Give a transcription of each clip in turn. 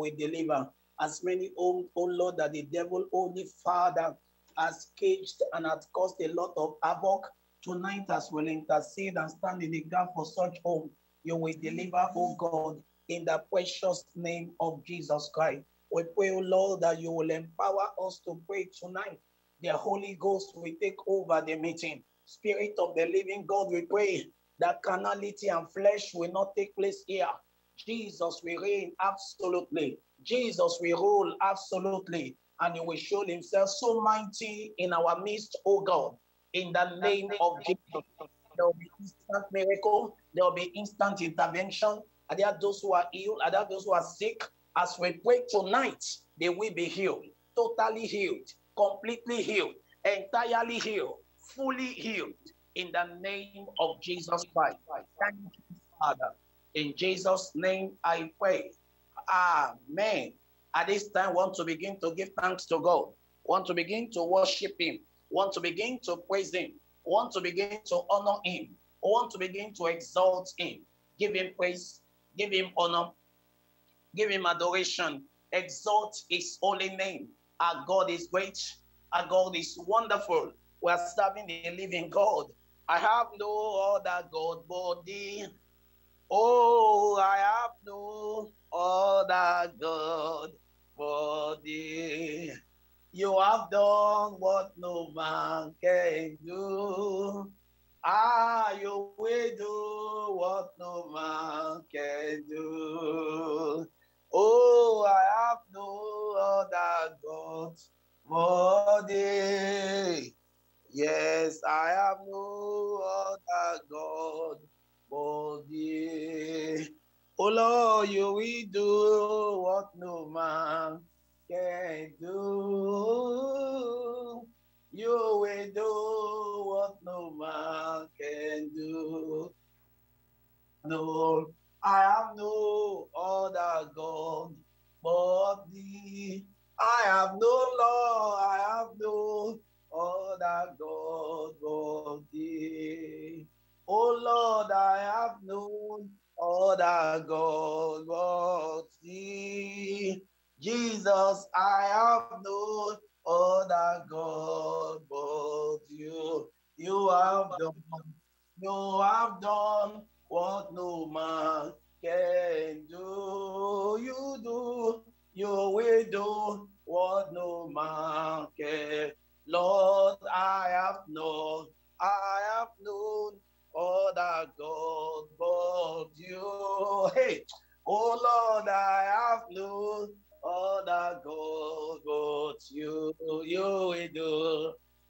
will deliver. As many, oh Lord, that the devil, only Father, has caged and has caused a lot of havoc, tonight as we'll intercede and stand in the gap for such home, you will deliver, oh God, in the precious name of Jesus Christ. We pray, oh Lord, that you will empower us to pray tonight. The Holy Ghost will take over the meeting. Spirit of the living God, we pray that carnality and flesh will not take place here. Jesus will reign absolutely. Jesus will rule absolutely. And he will show himself so mighty in our midst, oh God. In the name of Jesus, there will be instant miracle. There will be instant intervention. Are there those who are ill? Are there those who are sick? As we pray tonight, they will be healed. Totally healed. Completely healed. Entirely healed. Fully healed. In the name of Jesus Christ. Thank you, Father. In Jesus' name I pray. Amen. At this time, want to begin to give thanks to God. Want to begin to worship him. Want to begin to praise him. Want to begin to honor him. Want to begin to exalt him. Give him praise. Give him honor. Give him adoration. Exalt his holy name. Our God is great. Our God is wonderful. We are serving the living God. I have no other God but thee. Oh, I have no other God but thee. You have done what no man can do. Ah, you will do what no man can do. Oh, I have no other God but thee. Yes, I have no other God but thee. Oh Lord, you will do what no man can do. You will do what no man can do. No, I have no other God but thee. I have no Lord, I have no other God but thee. Oh Lord, I have no other God but thee. Jesus, I have no other God but you. You have done what no man can do. You will do what no man can. Lord, I have known other God but you. Hey, oh Lord, I have known other God but you. You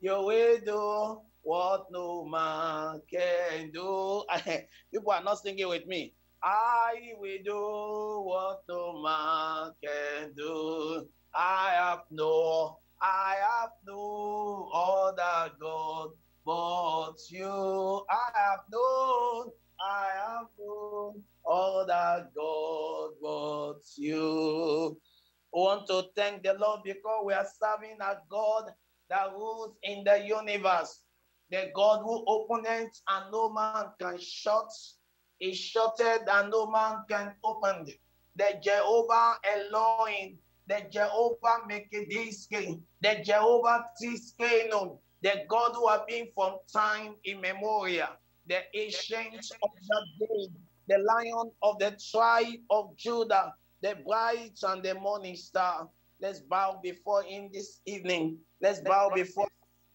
will do what no man can do. People are not singing with me. I will do what no man can do. I have no other God but you. I have known all that God but you. I want to thank the Lord because we are serving a God that rules in the universe. The God who opened it and no man can shut. He shut it and no man can open it. The Jehovah Elohim, the Jehovah Mekediske, the Jehovah Tiskenon, the God who has been from time immemorial, the ancient of the day, the lion of the tribe of Judah, the bright and the morning star. Let's bow before him this evening. Let's bow before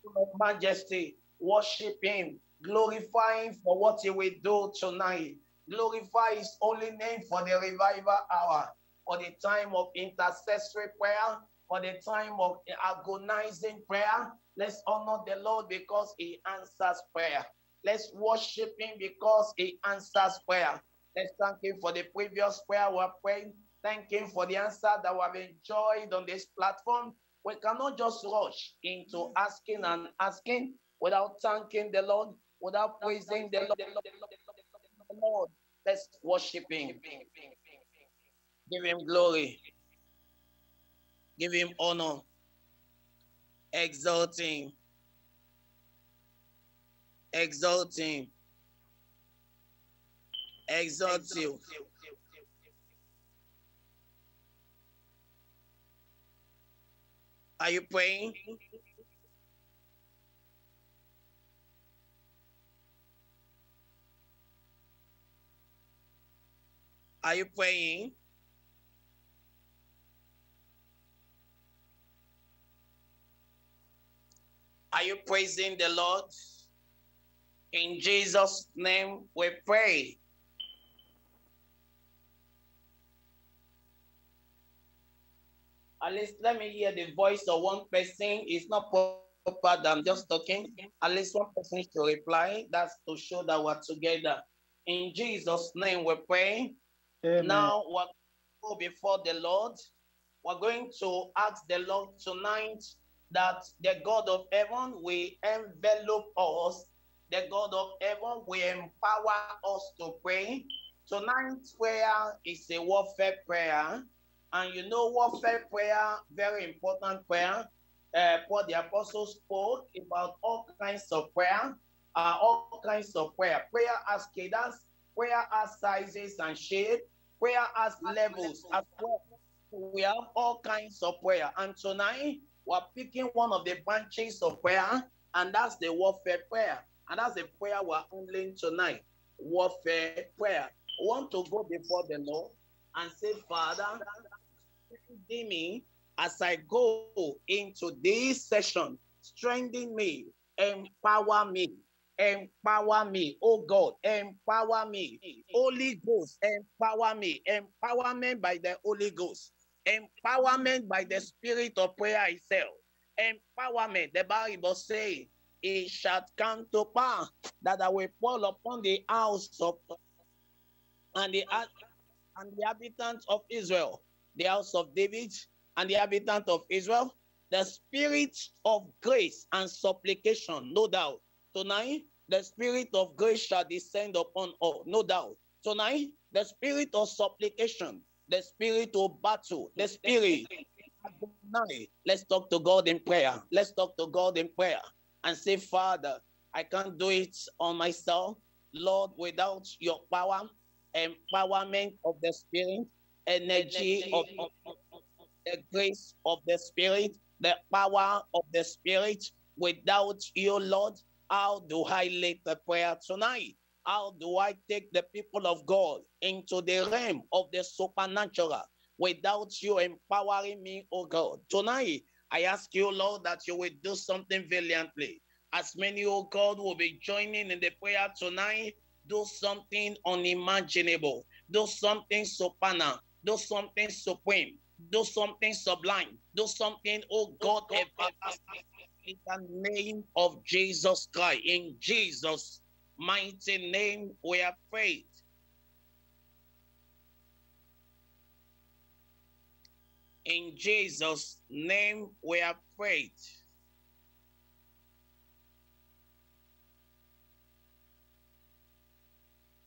his majesty. Worship him. Glorify him for what he will do tonight. Glorify his holy name for the revival hour, for the time of intercessory prayer, for the time of agonizing prayer. Let's honor the Lord because he answers prayer. Let's worship him because he answers prayer. Let's thank him for the previous prayer we are praying. Thank him for the answer that we have enjoyed on this platform. We cannot just rush into asking and asking without thanking the Lord, without praising the Lord. Let's worship him. Give him glory. Give him honor. Exalt him. Are you praying? Are you praying? Are you praising the Lord? In Jesus' name we pray. At least let me hear the voice of one person. It's not proper that I'm just talking. At least one person to reply. That's to show that we're together. In Jesus' name we pray. Amen. Now we'll go before the Lord. We're going to ask the Lord tonight that the God of heaven will envelop us. The God of heaven will empower us to pray. Tonight's prayer is a warfare prayer. And you know, warfare prayer, very important prayer. What the apostles spoke about all kinds of prayer. All kinds of prayer. Prayer has cadence. Prayer has sizes and shape. Prayer has levels as well. We have all kinds of prayer. And tonight, we're picking one of the branches of prayer, and that's the warfare prayer. And that's the prayer we're handling tonight. Warfare prayer. We want to go before the Lord and say, Father, strengthen me as I go into this session. Strengthen me. Empower me. Empower me. Oh God, empower me. Holy Ghost, empower me. Empowerment by the Holy Ghost. Empowerment by the spirit of prayer itself. Empowerment. The Bible says, it shall come to pass that I will fall upon the house of and the habitants of Israel, the house of David and the habitants of Israel, the spirit of grace and supplication, no doubt. Tonight, the spirit of grace shall descend upon all, no doubt. Tonight, the spirit of supplication, the spirit of battle, the spirit. Let's talk to God in prayer. Let's talk to God in prayer and say, Father, I can't do it on myself. Lord, without your power, empowerment of the spirit, energy of the grace of the spirit, the power of the spirit, without you, Lord, how do I lead the prayer tonight? How do I take the people of God into the realm of the supernatural without you empowering me, oh God? Tonight, I ask you, Lord, that you will do something valiantly. As many, oh God, will be joining in the prayer tonight, do something unimaginable. Do something supernatural. Do something supreme. Do something sublime. Do something, oh God, everlasting. In the name of Jesus Christ, in Jesus' mighty name, we are prayed. In Jesus' name, we are prayed.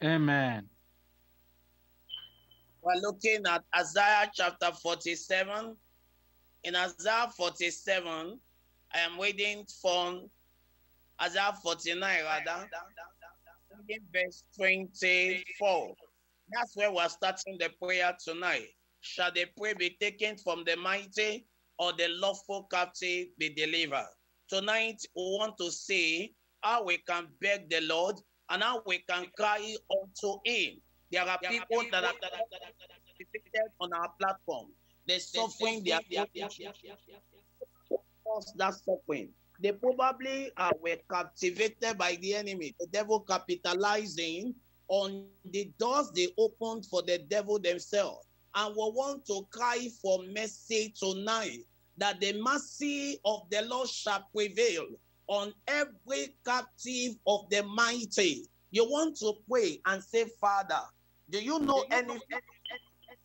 Amen. We're looking at Isaiah chapter 47. In Isaiah 47, I am reading from Isaiah 49, rather, verse 24. That's where we're starting the prayer tonight. Shall the prey be taken from the mighty, or the lawful captive be delivered? Tonight, we want to see how we can beg the Lord and how we can cry unto him. There are people that are defeated on our platform. They're suffering. That suffering. They probably were captivated by the enemy. The devil capitalizing on the doors they opened for the devil themselves. And we want to cry for mercy tonight, that the mercy of the Lord shall prevail on every captive of the mighty. You want to pray and say, Father, do you know anything?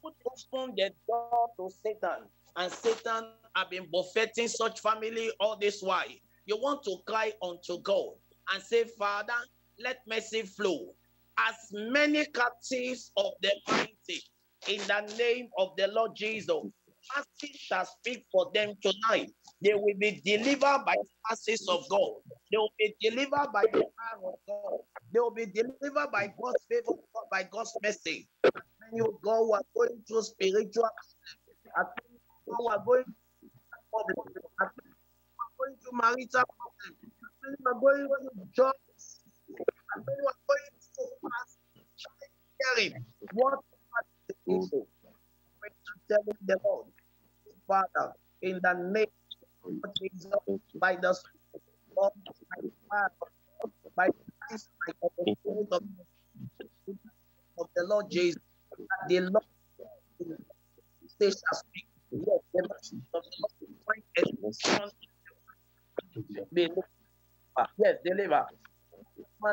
Open the door to Satan, and Satan have been buffeting such family all this while. You want to cry unto God and say, Father, let mercy flow. As many captives of the mighty, in the name of the Lord Jesus, mercy shall speak for them tonight. They will be delivered by the mercies of God. They will be delivered by the power of God. They will be delivered by God's favor, by God's mercy. As many of God who are going through spiritual, as many of God who are going problems. You are going to marital problems. You are going to jobs. You are going to fast child-bearing. What are the people going to tell the Lord? Father, in the name of Jesus, by the Spirit of God, by the power of God, by the grace of the Lord Jesus, that the Lord they shall speak. Yes, they must find a yes, deliver.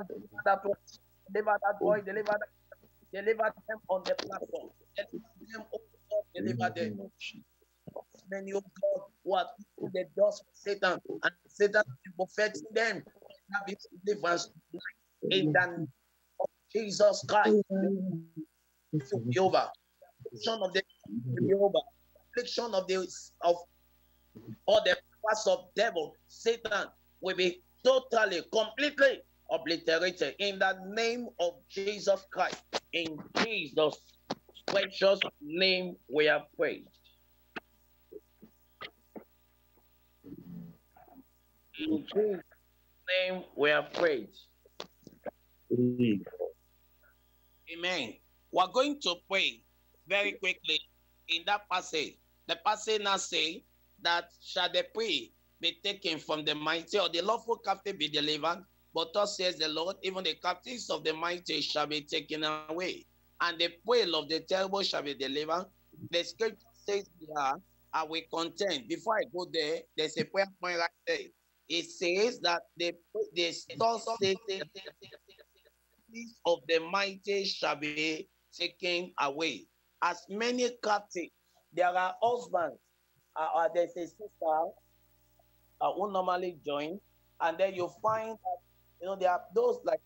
Deliver that boy, deliver them on the platform. Deliver them. Many of God who are in the doors of Satan, and Satan buffets them in the name of Jesus Christ. Jehovah, affliction of the Jehovah, affliction of the of all the powers of devil, Satan will be totally, completely obliterated in the name of Jesus Christ. In Jesus' precious name, we are prayed. In Jesus' name we are prayed. Amen. We are going to pray very quickly in that passage. The passage now says that shall the prey be taken from the mighty, or the lawful captive be delivered? But thus says the Lord, even the captives of the mighty shall be taken away, and the prey of the terrible shall be delivered. The scripture says here, I will contend. Before I go there, there's a prayer point right there. It says that the stores of the mighty shall be taken away. As many captives, there are husbands, there's a sister who normally join, and then you find that, you know, there are those like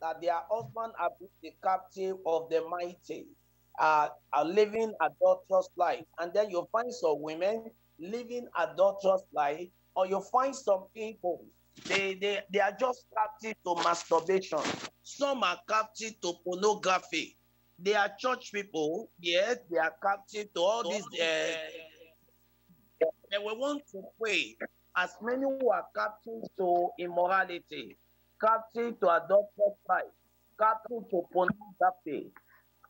that their husband are the captive of the mighty, are living adulterous life, and then you find some women living adulterous life. Or you find some people, they are just captive to masturbation. Some are captive to pornography. They are church people, yes, they are captive to all these. And we want to pray as many who are captive to immorality, captive to adulterous life, captive to pornography,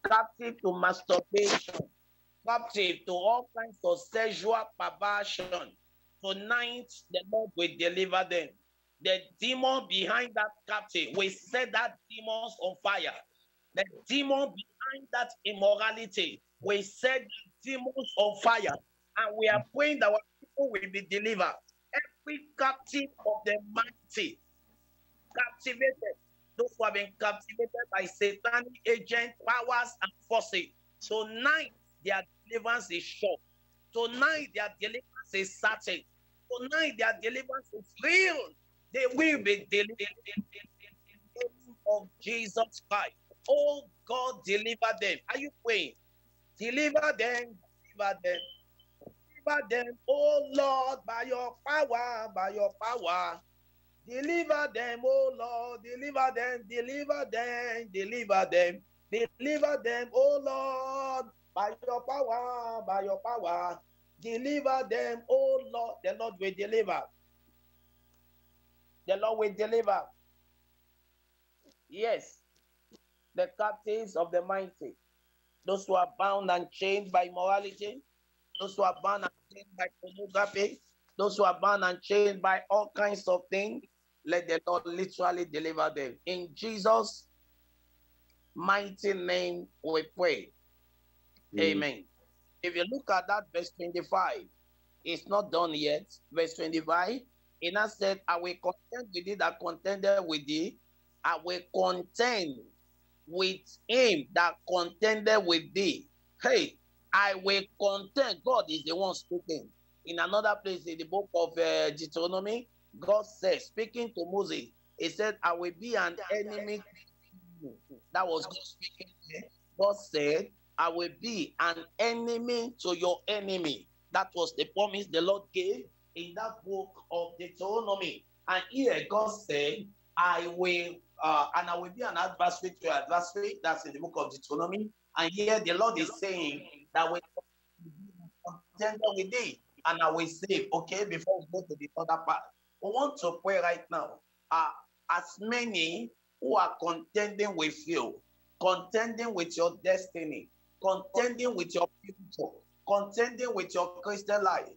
captive to masturbation, captive to all kinds of sexual perversion. Tonight, the Lord will deliver them. The demon behind that captive, we set that demon on fire. The demon behind that immorality, we set demons on fire. And we are praying that our people will be delivered. Every captive of the mighty, captivated, those who have been captivated by satanic agents, powers, and forces. Tonight, their deliverance is sure. Tonight, their deliverance is certain. Tonight, their deliverance is real. They will be delivered in the name of Jesus Christ. Oh God, deliver them. Are you praying? Deliver them, deliver them, deliver them. Oh Lord, by your power, by your power. Deliver them, oh Lord, deliver them, deliver them, deliver them, deliver them, oh Lord, by your power, by your power. Deliver them, oh Lord. The Lord will deliver. The Lord will deliver. Yes. The captives of the mighty. Those who are bound and chained by morality. Those who are bound and chained by pornography. Those who are bound and chained by all kinds of things. Let the Lord literally deliver them. In Jesus' mighty name we pray. Amen. If you look at that verse 25, it's not done yet. Verse 25, and I said, I will contend with thee that contended with thee. I will contend with him that contended with thee. Hey, I will contend. God is the one speaking. In another place in the book of Deuteronomy, God says, speaking to Moses, he said, I will be an enemy. That was God speaking. God said, I will be an enemy to your enemy. That was the promise the Lord gave in that book of Deuteronomy. And here God said, I will, and I will be an adversary to your adversary. That's in the book of Deuteronomy. And here the Lord is saying that we contend with thee. and I will save. Okay, before we go to the other part, we want to pray right now. As many who are contending with you, contending with your destiny, contending with your future, contending with your Christian life,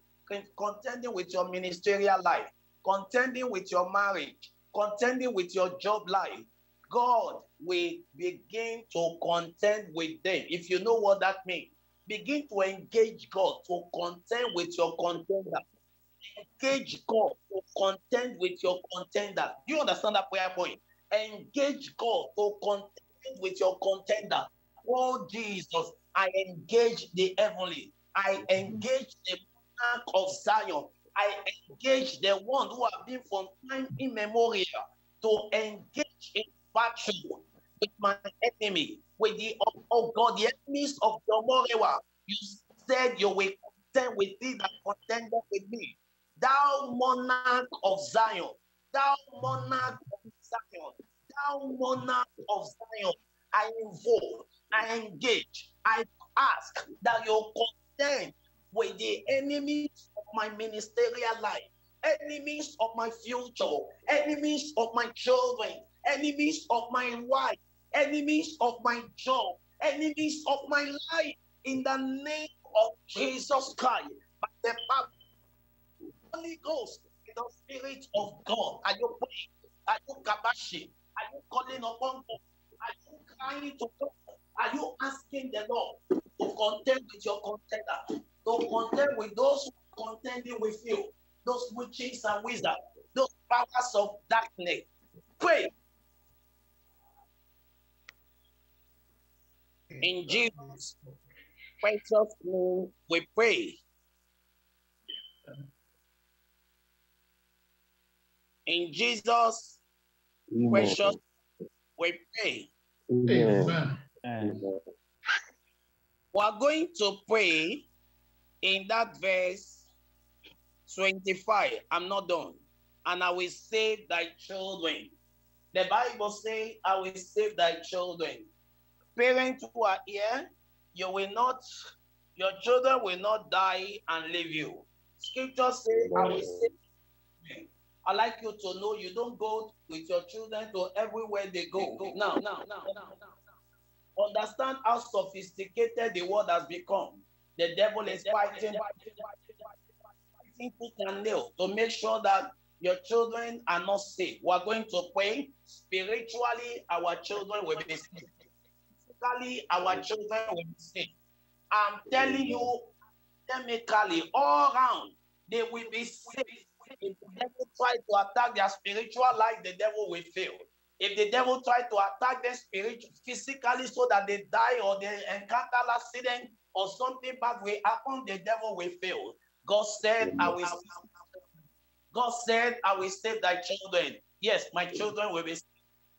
contending with your ministerial life, contending with your marriage, contending with your job life, God will begin to contend with them. If you know what that means, begin to engage God to contend with your contender. Engage God to contend with your contender. Do you understand that prayer point? Engage God to contend with your contender. Oh Jesus, I engage the heavenly. I engage the monarch of Zion. I engage the one who have been from time immemorial to engage in battle with my enemy, with the, oh God, the enemies of your Morewa. You said you will contend with thee that contended with me. Thou monarch of Zion, thou monarch of Zion, thou monarch of Zion, I invoke, I engage, I ask that you contend with the enemies of my ministerial life, enemies of my future, enemies of my children, enemies of my wife, enemies of my job, enemies of my life, in the name of Jesus Christ, by the power of the Holy Ghost, in the Spirit of God. Are you praying? Are you kabashing? Are you calling upon God? Are you crying to God? Are you asking the Lord to contend with your contender, to contend with those who are contending with you, those witches and wizards, those powers of darkness? Pray. In Jesus' precious name, we pray. In Jesus' precious name, we pray. Amen. We are going to pray in that verse 25. I'm not done. And I will save thy children. The Bible says, I will save thy children. Parents who are here, you will not, your children will not die and leave you. Scripture says, I will save you. I like you to know you don't go with your children to everywhere they go. Now. Understand how sophisticated the world has become. The devil is fighting tooth and nail to make sure that your children are not safe. We are going to pray. Spiritually, our children will be safe. Physically, our children will be safe. I'm telling you, chemically, all around, they will be safe. If the devil tries to attack their spiritual life, the devil will fail. If the devil tries to attack their spirit physically so that they die or they encounter an accident or something bad will happen, the devil will fail. God said, I will save. God said, I will save thy children. Yes, my children will be saved.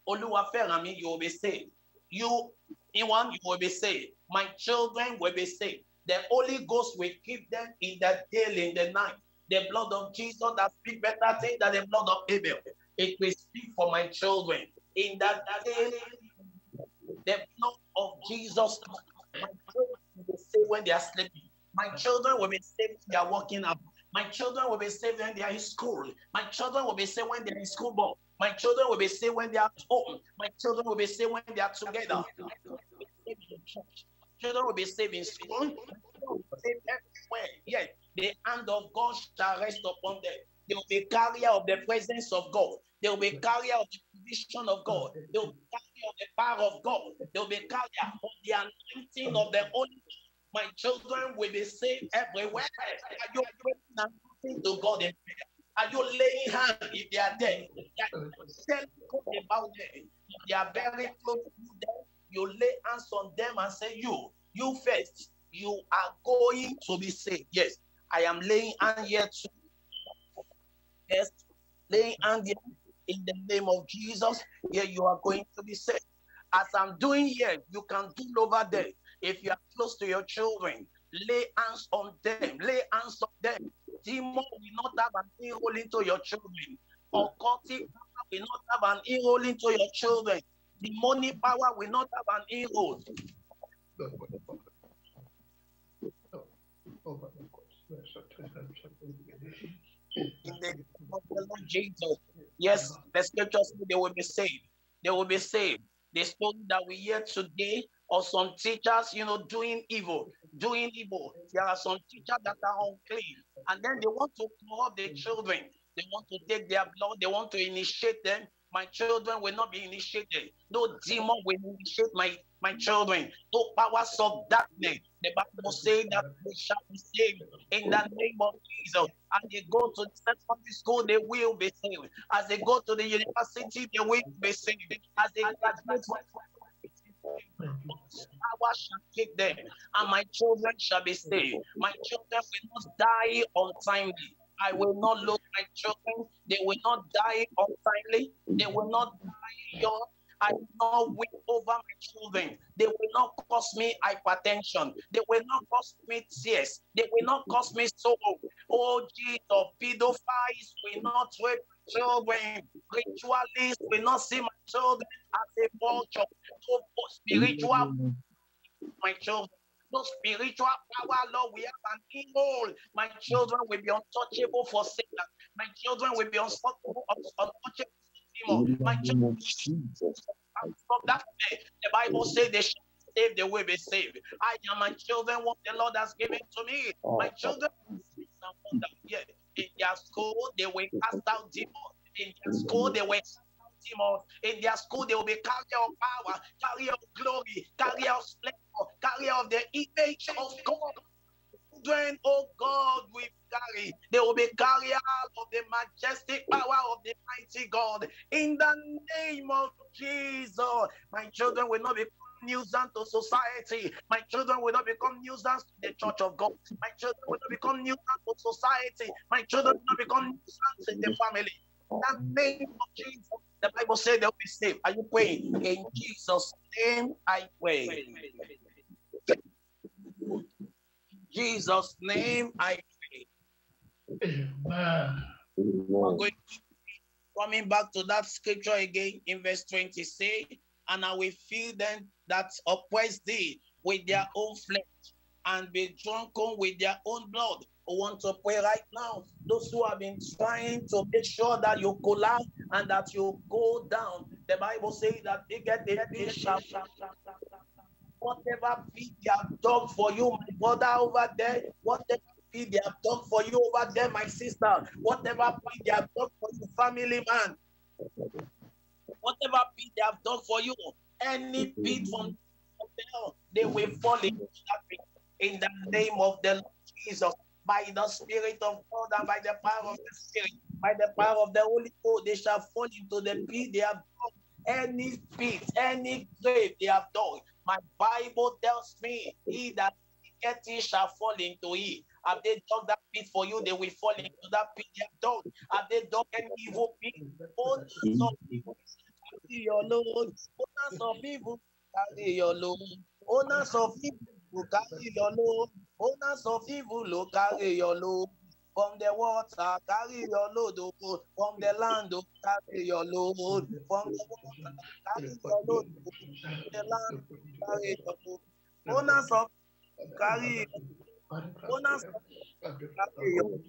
Oluwaferami, you will be saved. You, Iwan, you will be saved. My children will be saved. The Holy Ghost will keep them in the day, in the night. The blood of Jesus that speaks better things than the blood of Abel. It will speak for my children. In that day, the blood of Jesus, my children will be saved when they are sleeping. My children will be saved when they are walking up. My children will be saved when they are in school. My children will be saved when they are in school board. My children will be saved when they are at home. My children will be saved when they are together. Children will be saved in school. Children will be saved everywhere. Yes, the hand of God shall rest upon them. They will be carrier of the presence of God. They will be carrier of the vision of God. They will be carrier of the power of God. They will be carrier of the anointing of the Holy Spirit. My children will be saved everywhere. Are you praying and talking to God in prayer? Are you laying hands if they are dead? Are you telling God about them? If they are very close to them, you lay hands on them and say, you first, you are going to be saved. Yes, I am laying hands here too. Yes, laying hands in the name of Jesus. Here you are going to be saved. As I'm doing here, you can do over there. If you are close to your children, lay hands on them. Lay hands on them. Demon will not have an earhole into your children. Occultic power will not have an earhole into your children. Demonic power will not have an earhole. In the name of the Lord Jesus. Yes, the scriptures say they will be saved. They will be saved. The story that we hear today of some teachers, you know, doing evil. There are some teachers that are unclean, and then they want to corrupt the children. They want to take their blood. They want to initiate them. My children will not be initiated. No demon will initiate my children. No powers of darkness. The Bible says that they shall be saved in the name of Jesus. As they go to the secondary school, they will be saved. As they go to the university, they will be saved. As they graduate, power shall keep them, and my children shall be saved. My children will not die untimely. I will not lose my children. They will not die untimely. They will not die young. I will not weep over my children. They will not cause me hypertension. They will not cause me tears. They will not cause me sorrow. Oh, Jesus, pedophiles will not rape my children. Ritualists will not see my children as a vulture. No spiritual my children. No spiritual power, Lord, we have an evil. My children will be untouchable for Satan. My children will be untouchable for demon. My children from that day, the Bible says they shall be saved, they will be saved. I and my children what the Lord has given to me. My children will see someone that here. In their school, they will cast out demons. In their school, they will in their school, they will be carrier of power, carrier of glory, carrier of splendor, carrier of the image of God. Children, oh God, we carry. They will be carrier of the majestic power of the mighty God. In the name of Jesus, my children will not be nuisance to society. My children will not become nuisance to the church of God. My children will not become nuisance to society. My children will not become nuisance in the family. In the name of Jesus, the Bible says they will be saved. Are you praying? In Jesus' name, I pray. Jesus' name, I pray. Coming back to that scripture again in verse 20, say, and I will fill them that oppress thee with their own flesh, and be drunken with their own blood. I want to pray right now. Those who have been trying to make sure that you collapse and that you go down. The Bible says that they get the bishop. Whatever feed they have done for you, my brother over there, whatever feed they have done for you over there, my sister, whatever feed they have done for you, family man, whatever feed they have done for you, any feed from hell, they will fall into that pit. In the name of the Lord Jesus, by the Spirit of God and by the power of the Spirit, by the power of the Holy Ghost, they shall fall into the pit they have done, any pit, any grave they have done. My Bible tells me, he that thinketh shall fall into it. Have they dug that pit for you? They will fall into that pit they have done. Have they dug any evil pit? Owners of evil carry your load. Owners of evil carry your load. Owners of evil will carry your load. Owners of evil, will carry your load. From the water, carry your load. From the land, carry your load. From the water, carry your load. From the land, carry your load. Owners of evil, carry your load.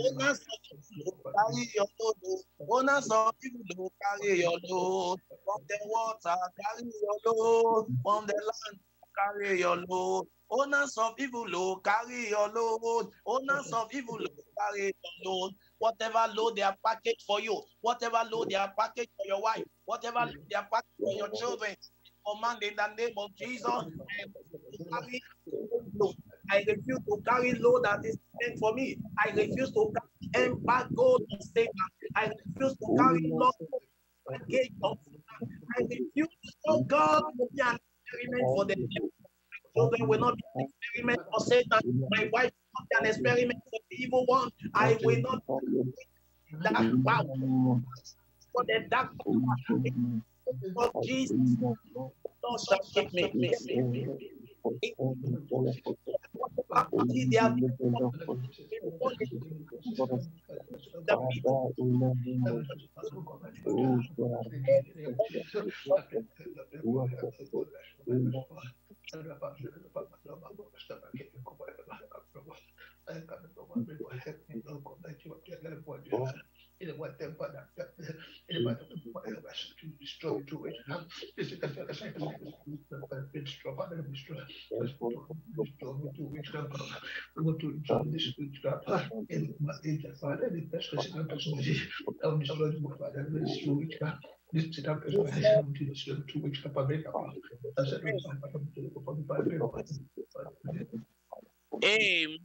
Owners of evil, carry your load. Owners of evil, carry your load. Owners of evil, carry your load. From the water, carry your load. From the land, carry your load. Owners of evil, Lord, carry your load. Owners of evil, Lord, carry your load. Whatever load they are packaged for you, whatever load they are packaged for your wife, whatever load they are packaged for your children, command in the name of Jesus. I refuse to carry load that is meant for me. I refuse to carry embargo to Satan. I refuse to carry load package of Satan. I refuse to show God to be an experiment for them. Children will not be an experiment for Satan. My wife will not be an experiment for the evil one. I will not be that power for the dark power. For Jesus, Lord, shall keep me. They have been Amen.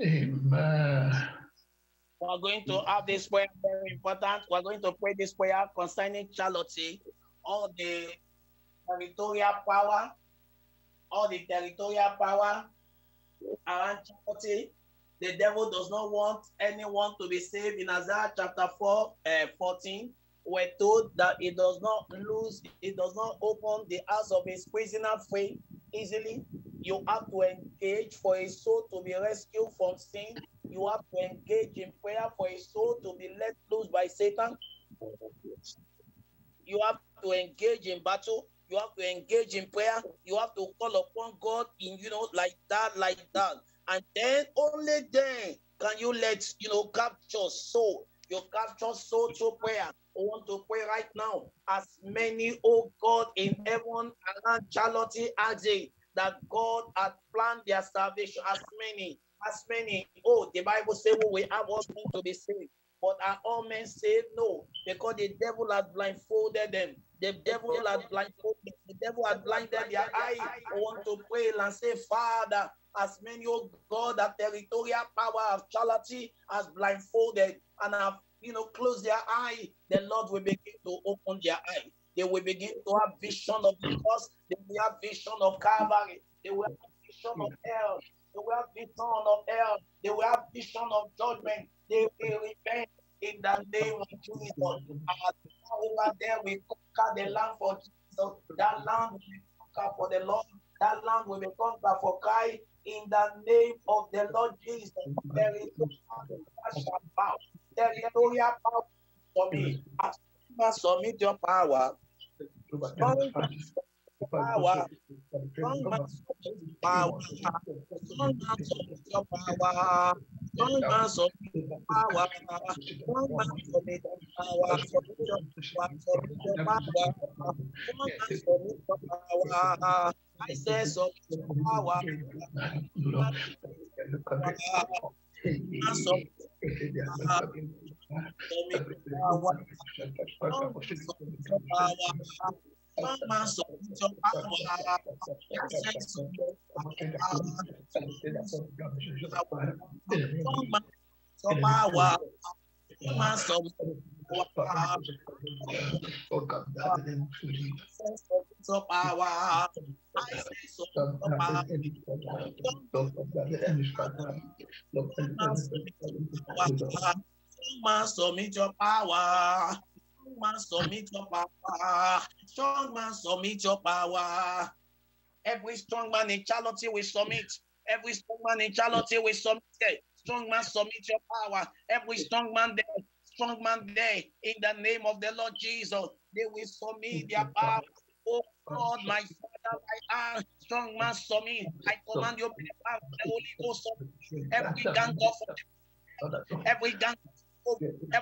Amen. We are going to have this prayer, very important. We are going to pray this prayer concerning Charlotte, all the territorial power around Charlotte. The devil does not want anyone to be saved. In Isaiah chapter 4:14, we're told that it does not open the eyes of his prisoner free easily. You have to engage for a soul to be rescued from sin. You have to engage in prayer for a soul to be let loose by Satan. You have to engage in battle. You have to engage in prayer. You have to call upon God in, like that. And then, only then, can you capture soul. You capture soul through prayer. I want to pray right now. As many, oh God, in heaven around Charlotte as they, that God had planned their salvation, as many. Oh, the Bible says we have all men to be saved. But are all men saved? No, because the devil had blindfolded them. The devil had blinded their eyes. I want to pray and say, Father, as many, oh God, that territorial power of Charlotte has blindfolded and have, closed their eye, the Lord will begin to open their eye. They will begin to have vision of the cross. They will have vision of Calvary. They will have vision of hell. They will have vision of hell. They will have vision of judgment. They will repent in the name of Jesus. Over there, we conquer the land for Jesus. That land will be conquered for the Lord. That land will be conquered for Christ. In the name of the Lord Jesus, there is no power. There is no power for me. Submit your power. I say so power. Strong man submit your power. Every strong man in Charlotte will submit. Strong man submit your power. Every strong man there. In the name of the Lord Jesus, they will submit their power. Oh God, my Father, I am strong man submit. I command you by the power of the Holy Ghost. Every gang of them. Submit your power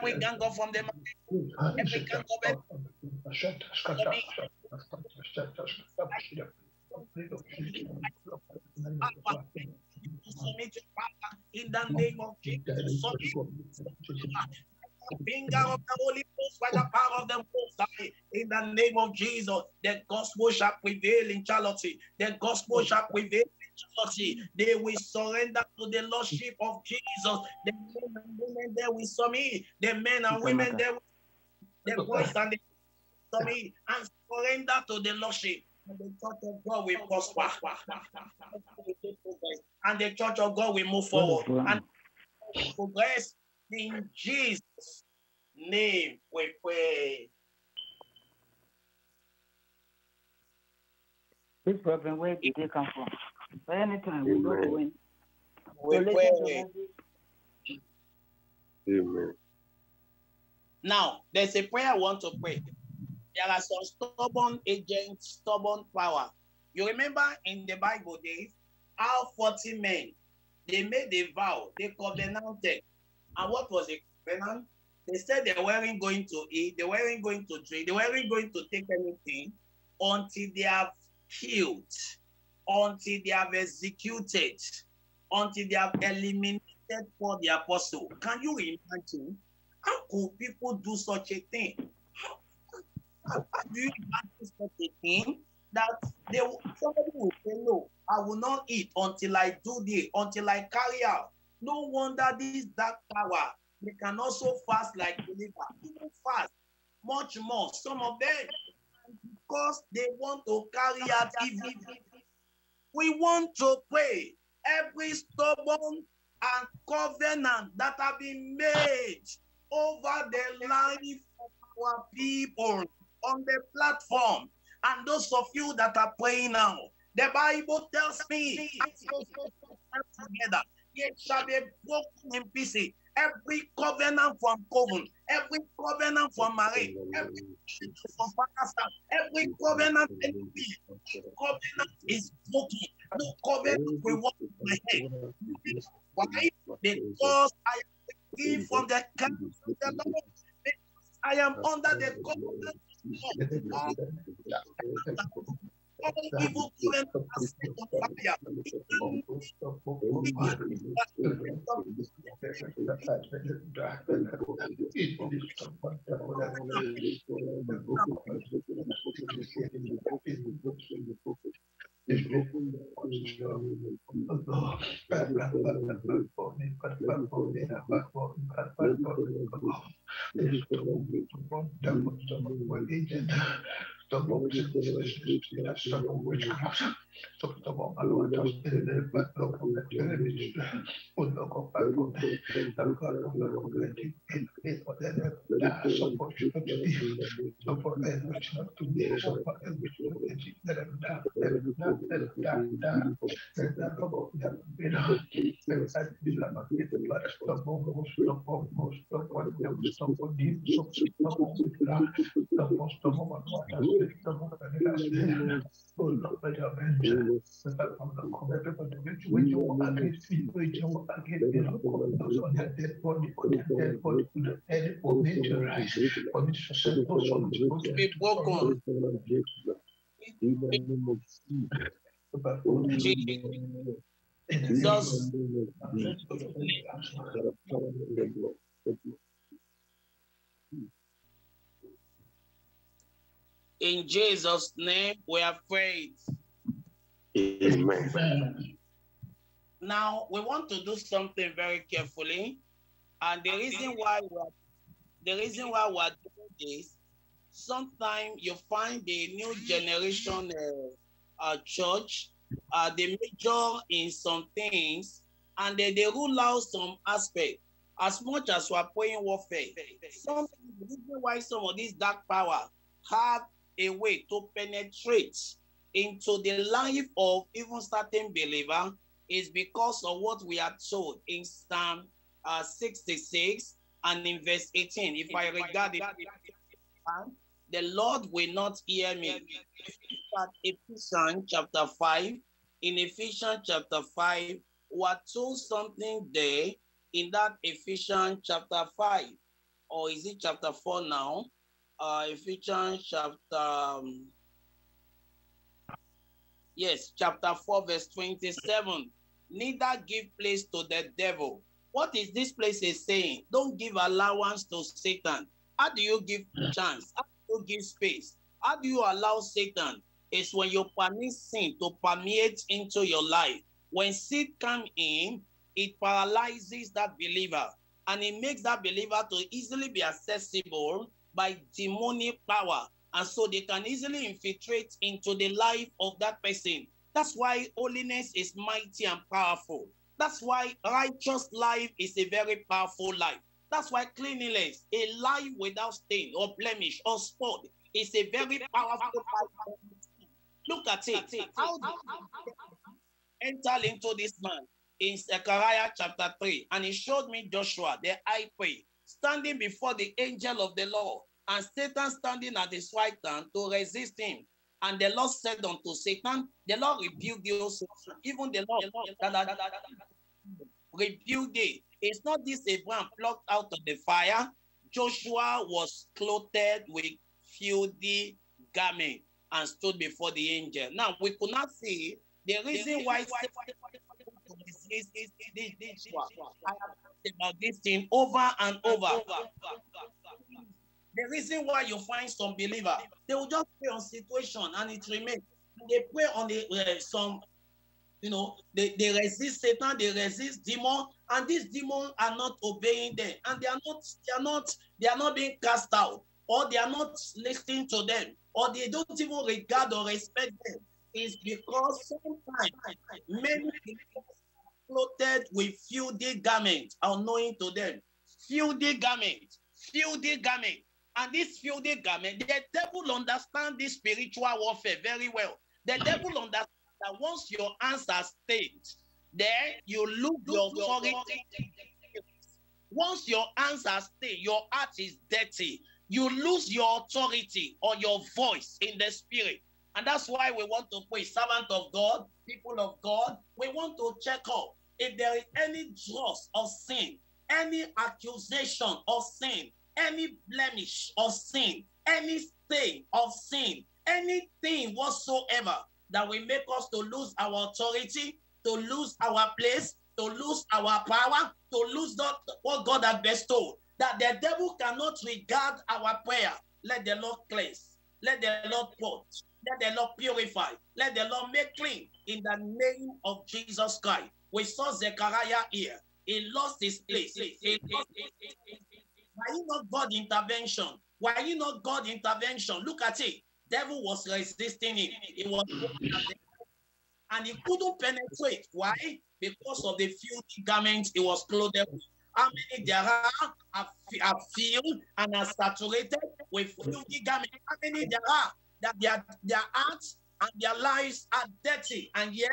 in the name of Jesus. Finger of the Holy Ghost by the power of the Most High. In the name of Jesus, the gospel shall prevail in Charlotte. They will surrender to the lordship of Jesus. The men and women there will submit. The voice and the submit and surrender to the lordship. And the church of God will prosper. And the church of God will move forward and progress. In Jesus' name we pray. This problem, where did they come from? By any time, we go to win. Amen. Now, there's a prayer I want to pray. There are some stubborn agents, stubborn power. You remember in the Bible days, how 40 men they made a vow, they covenanted. And what was the covenant? They said they weren't going to eat, they weren't going to drink, they weren't going to take anything until they have killed, until they have executed, until they have eliminated for the apostle. Can you imagine? How could people do such a thing? How do you imagine such a thing that somebody will say, no, I will not eat until I do this, until I carry out. No wonder this dark power, they can also fast like believers. Even fast, much more, some of them, because they want to carry out evil. We want to pray every stubborn and covenant that have been made over the life of our people on the platform. And those of you that are praying now, the Bible tells me, together, it shall be broken in pieces. Every covenant from Coven, every covenant from Mary, every covenant from Pakistan, every covenant, covenant is broken. No covenant will walk in my head. Why? Because I am free from the counsel of the Lord. Because I am under the covenant of God. Evil covenant has set on fire. In Jesus' name, we are prayed. Amen. Now, we want to do something very carefully. And the reason why we're doing this, sometimes you find the new generation church, they major in some things, and they rule out some aspects. As much as we're praying warfare, sometimes the reason why some of these dark power have a way to penetrate into the life of even certain believer is because of what we are told in Psalm 66 and in verse 18. If I regard it, the Lord will not hear me. At Ephesians chapter 5, in Ephesians chapter 5, we are told something there in that Ephesians chapter 5, or is it chapter 4 now? Ephesians chapter, yes, chapter 4, verse 27. Neither give place to the devil. What is this place is saying? Don't give allowance to Satan. How do you give chance? How do you give space? How do you allow Satan? It's when you permit sin to permeate into your life. When sin comes in, it paralyzes that believer, and it makes that believer to easily be accessible by demonic power, and so they can easily infiltrate into the life of that person. That's why holiness is mighty and powerful. That's why righteous life is a very powerful life. That's why cleanliness, a life without stain or blemish or spot, is a very powerful life. Look at it. How did enter into this man in Zechariah chapter 3? And he showed me Joshua, the high priest, standing before the angel of the Lord, and Satan standing at his right hand to resist him. And the Lord said unto Satan, the Lord rebuked you, even the Lord. review day. It's not this Abraham plucked out of the fire. Joshua was clothed with filthy garment and stood before the angel. Now, we could not see the reason why I have talked about this thing over and over. The reason why you find some believers, they will just pray on situation and it remains. They pray on they resist Satan, they resist demon, and these demons are not obeying them, and they are not being cast out, or they are not listening to them, or they don't even regard or respect them. It's because sometimes many people are clothed with filthy garments, unknowing to them. Filthy garments. And this filthy garment, the devil understands this spiritual warfare very well. The devil understands that once your hands are stained, then you lose your authority. Once your hands are stained, your heart is dirty. You lose your authority or your voice in the spirit. And that's why we want to pray, servant of God, people of God. We want to check out if there is any dross of sin, any accusation of sin, any blemish of sin, any stain of sin, anything whatsoever that will make us to lose our authority, to lose our place, to lose our power, to lose that what God has bestowed, that the devil cannot regard our prayer. Let the Lord cleanse. Let the Lord purge. Let the Lord purify. Let the Lord make clean in the name of Jesus Christ. We saw Zechariah here. He lost his place. Why you not God intervention? Why you not God intervention? Look at it. Devil was resisting him. He was and he couldn't penetrate. Why? Because of the filthy garments he was clothed with. How many there are filled and are saturated with filthy garments? How many there are that their hearts and their lives are dirty, and yet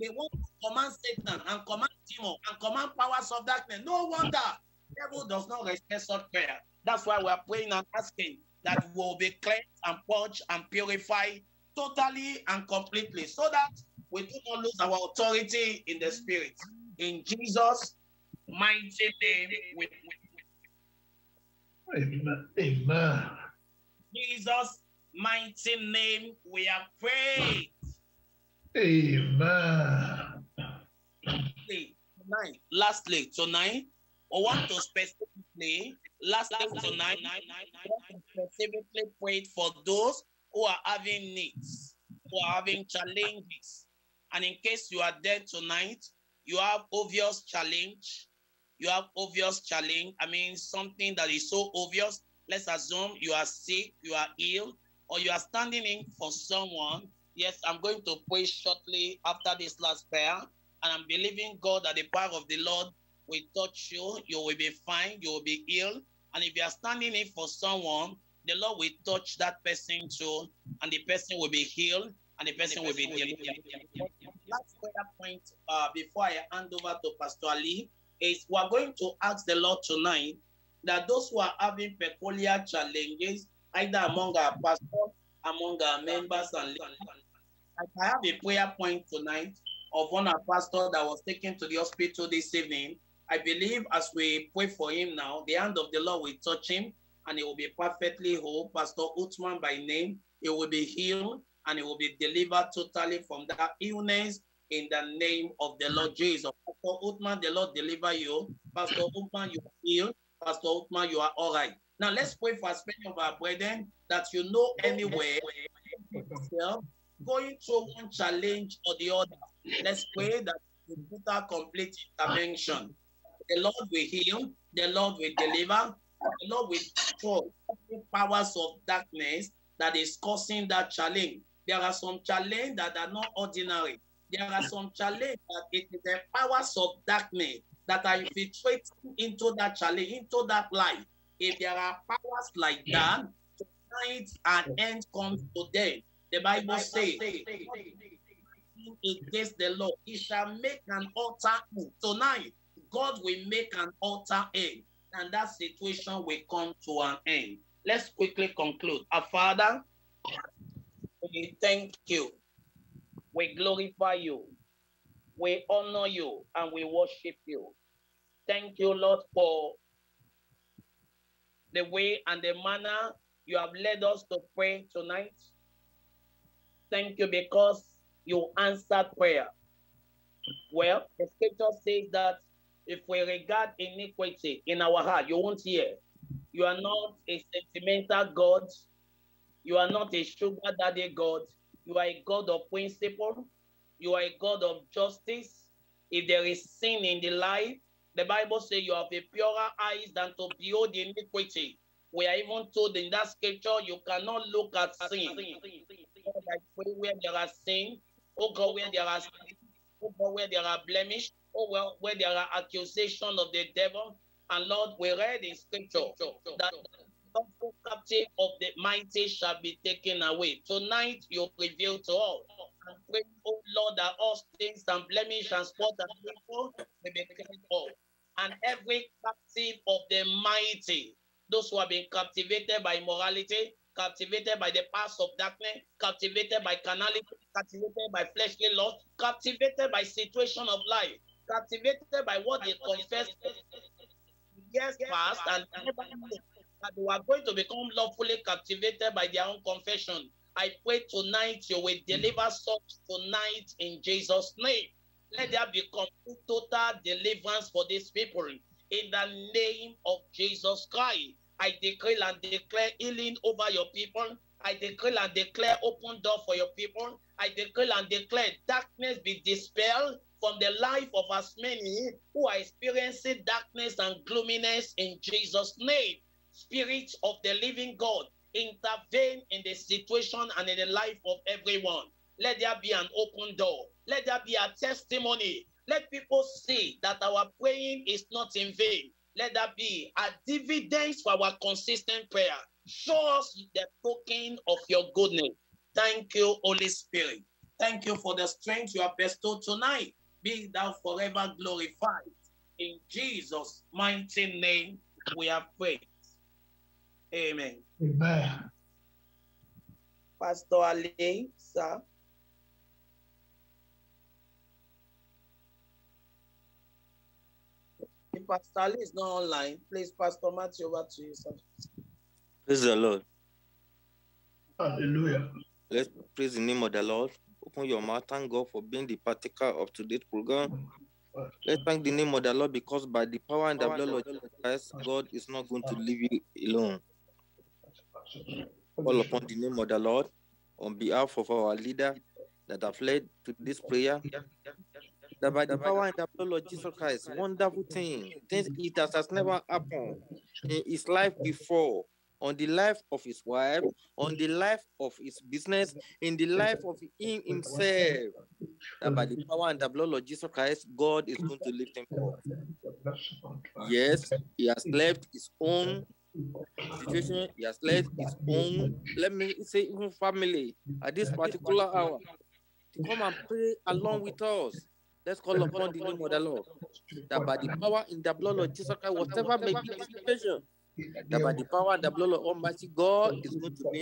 they want to command Satan and command demon and command powers of darkness? No wonder the devil does not respect such prayer. That's why we are praying and asking that we will be cleansed and purged and purified totally and completely, so that we do not lose our authority in the spirit. In Jesus' mighty name, Amen. Jesus' mighty name, we are prayed. Amen. Lastly, tonight, I want to specifically, pray for those who are having needs, who are having challenges. And in case you are there tonight, you have obvious challenge. I mean, something that is so obvious. Let's assume you are sick, you are ill, or you are standing in for someone. Yes, I'm going to pray shortly after this last prayer. And I'm believing God that the power of the Lord will touch you. You will be fine. You will be healed. And if you are standing in for someone, the Lord will touch that person too. And the person will be healed. And the person will be healed. Last prayer point before I hand over to Pastor Ali is we are going to ask the Lord tonight that those who are having peculiar challenges, either among our pastors, among our members, and I have a prayer point tonight of one of our pastors that was taken to the hospital this evening. I believe as we pray for him now, the hand of the Lord will touch him and he will be perfectly whole. Pastor Uthman by name, he will be healed and he will be delivered totally from that illness in the name of the Lord Jesus. Pastor Uthman, the Lord deliver you. Pastor Uthman, you are healed. Pastor Uthman, you are all right. Now let's pray for as many of our brethren that you know anywhere going through one challenge or the other. Let's pray that you put our complete intervention. The Lord will heal, the Lord will deliver, the Lord will destroy the powers of darkness that is causing that challenge. There are some challenges that are not ordinary. There are some challenges that it is the powers of darkness that are infiltrating into that challenge, into that life. If there are powers like that, tonight an end comes to them. The Bible says, against the Lord, he shall make an altar end. Tonight, God will make an altar end, and that situation will come to an end. Let's quickly conclude. Our Father, we thank you. We glorify you. We honor you and we worship you. Thank you, Lord, for the way and the manner you have led us to pray tonight. Thank you because you answered prayer. Well, the scripture says that if we regard iniquity in our heart, you won't hear. You are not a sentimental God. You are not a sugar daddy God. You are a God of principle. You are a God of justice. If there is sin in the life, the Bible says you have a purer eyes than to behold the iniquity. We are even told in that scripture, you cannot look at sin. God, I pray where there are sin. Oh God, where there are sin. Oh God, where there are blemish. Oh well, where there are accusations of the devil. And Lord, we read in scripture that the captive of the mighty shall be taken away. Tonight, you reveal to all. And pray, oh Lord, that all stains and blemish and spots and people will be cleansed off. And every captive of the mighty, those who have been captivated by immorality, captivated by the paths of darkness, captivated by carnality, captivated by fleshly lust, captivated by situation of life, captivated by what they confessed years past, and that they are going to become lawfully captivated by their own confession. I pray tonight you will deliver such tonight in Jesus' name. Let there be complete total deliverance for these people. In the name of Jesus Christ, I decree and declare healing over your people. I decree and declare open door for your people. I decree and declare darkness be dispelled from the life of as many who are experiencing darkness and gloominess in Jesus' name. Spirit of the living God, intervene in the situation and in the life of everyone. Let there be an open door. Let there be a testimony. Let people see that our praying is not in vain. Let there be a dividend for our consistent prayer. Show us the token of your goodness. Thank you, Holy Spirit. Thank you for the strength you have bestowed tonight. Be thou forever glorified. In Jesus' mighty name, we have prayed. Amen. Amen. Pastor Ali, sir. If Pastor Ali is not online, please, Pastor Matthew, over to you, sir. Praise the Lord. Hallelujah. Let's praise the name of the Lord. Open your mouth. Thank God for being the partaker of today's program. Let's thank the name of the Lord, because by the power and the blood of Jesus Christ, God is not going to leave you alone. Call upon the name of the Lord on behalf of our leader that have led to this prayer. That by the power and the blood of Jesus Christ, wonderful things it has never happened in his life before, on the life of his wife, on the life of his business, in the life of him himself. That by the power and the blood of Jesus Christ, God is going to lift him up. Yes, he has left his own situation, he has left his own, let me say, even family at this particular hour, to come and pray along with us. Let's call upon the name of the Lord. That by the power in the blood of Jesus Christ, whatever may be the situation, that by the power and the blood of Almighty God is going to be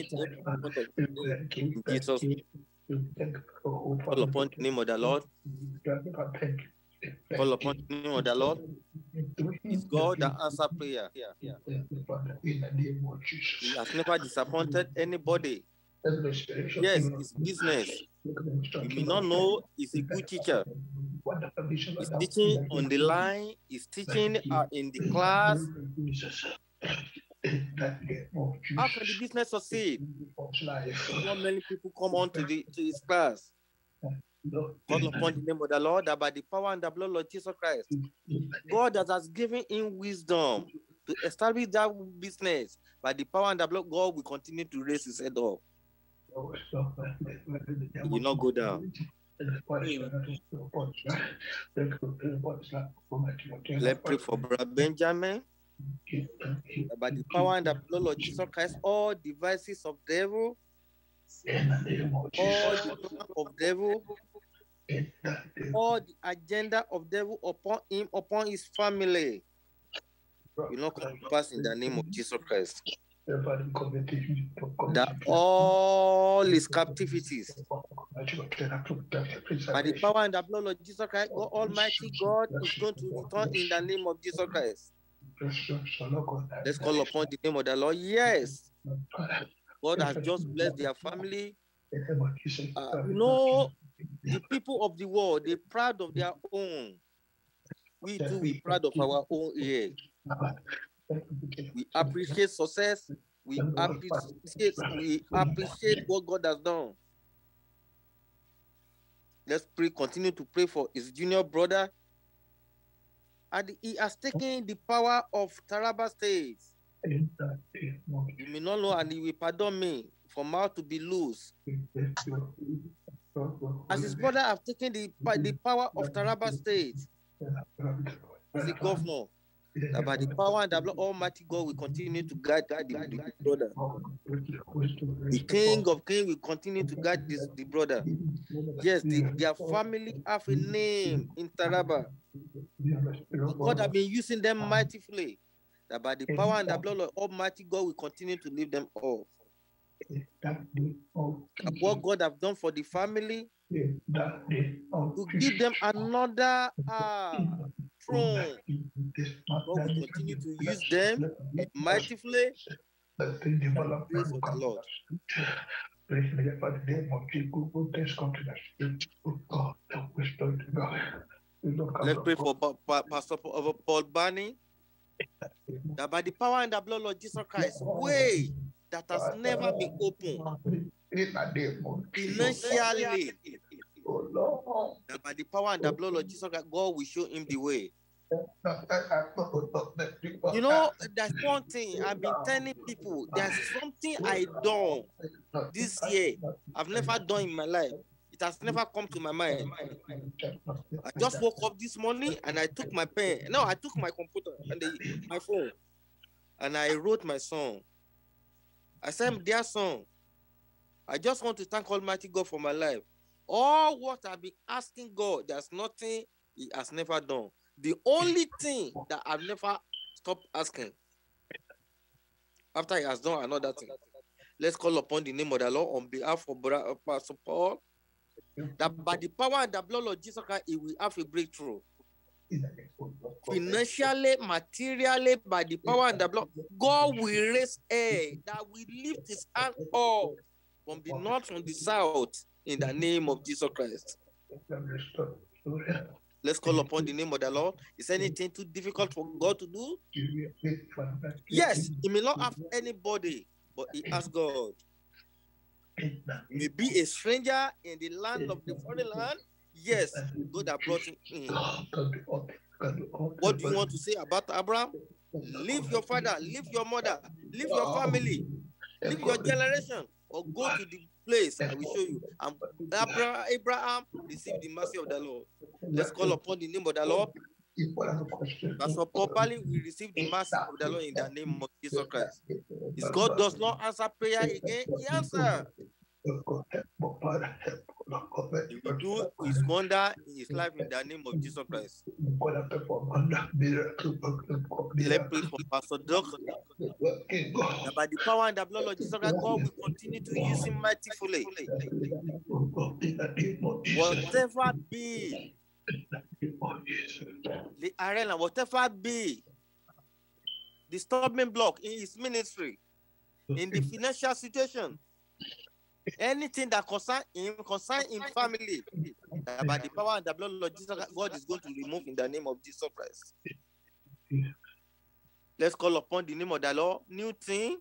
in Jesus. Call upon the name of the Lord. Call upon the name of the Lord. It's God that answers prayer. He has never disappointed anybody. Yes, it's business. You may not know he's a good teacher. He's teaching on the line, he's teaching in the class. How can the business succeed? Not many people come on to his class. Call upon the name of the Lord, that by the power and the blood of Jesus Christ, God that has given him wisdom to establish that business, by the power and the blood, God will continue to raise his head up. He will not go down. Let's pray for Brother Benjamin. By the power and the blood of Jesus Christ, all devices of devil, all the plan of devil, all the agenda of devil upon him, upon his family, will not come to pass in the name of Jesus Christ. that all his captivities by the power and the blood of Jesus Christ, God, Almighty God is going to return in the name of Jesus Christ. Let's call upon the name of the Lord. Yes, God has just blessed their family. No, the people of the world, they're proud of their own. We too, we're proud of our own here. We appreciate success. We appreciate what God has done. Let's pray, continue to pray for his junior brother. And he has taken the power of Taraba State. You may not know, and he will pardon me for mouth to be loose. As his brother have taken the power of Taraba State, he's the governor. That by the power and the blood, Almighty God will continue to guide the brother. The King of Kings will continue to guide the brother. Yes, their family have a name in Taraba. God has been using them mightily. That by the power and the blood of Almighty God will continue to lift them off. And what God has done for the family, to give them another throne. God will continue to use them mightily. Praise the Lord. Praise the name of Jesus. God, let's pray for Pastor Paul Barney. That by the power and the blood of Jesus Christ, way that has never been opened financially. That by the power and the blood of Jesus Christ, God will show him the way. You know, there's one thing I've been telling people. There's something I done this year I've never done in my life. It has never come to my mind. I just woke up this morning and I took my pen. No, I took my computer and my phone, and I wrote my song. I said, "Dear son, I just want to thank Almighty God for my life. All what I've been asking God, there's nothing He has never done. The only thing that I've never stopped asking, after He has done another thing." Let's call upon the name of the Lord on behalf of Pastor Paul, that by the power and the blood of Jesus Christ, He will have a breakthrough. Financially, materially, by the power and the blood, God will raise air that will lift His hand up from the north, from the south, in the name of Jesus Christ. Let's call upon the name of the Lord. Is anything too difficult for God to do? Yes, He may not have anybody, but He has God. He may be a stranger in the land of the foreign land. Yes, God has brought him in. What do you want to say about Abraham? Leave your father, leave your mother, leave your family, leave your generation, or go to the place I will show you. And Abraham received the mercy of the Lord. Let's call upon the name of the Lord. Pastor Paul Barley will receive the mercy of the Lord in the name of Jesus Christ. If God does not answer prayer again, He answers. He will do His wonder in his life in the name of Jesus Christ. Let's pray for Pastor Doc. By the power and the blood of Jesus Christ, God will continue to use Him mightily. Whatever be the arena, whatever be the stumbling block in his ministry, in the financial situation, anything that concerns him family, by the power and the blood of Jesus, God is going to remove in the name of Jesus Christ. Let's call upon the name of the Lord. New thing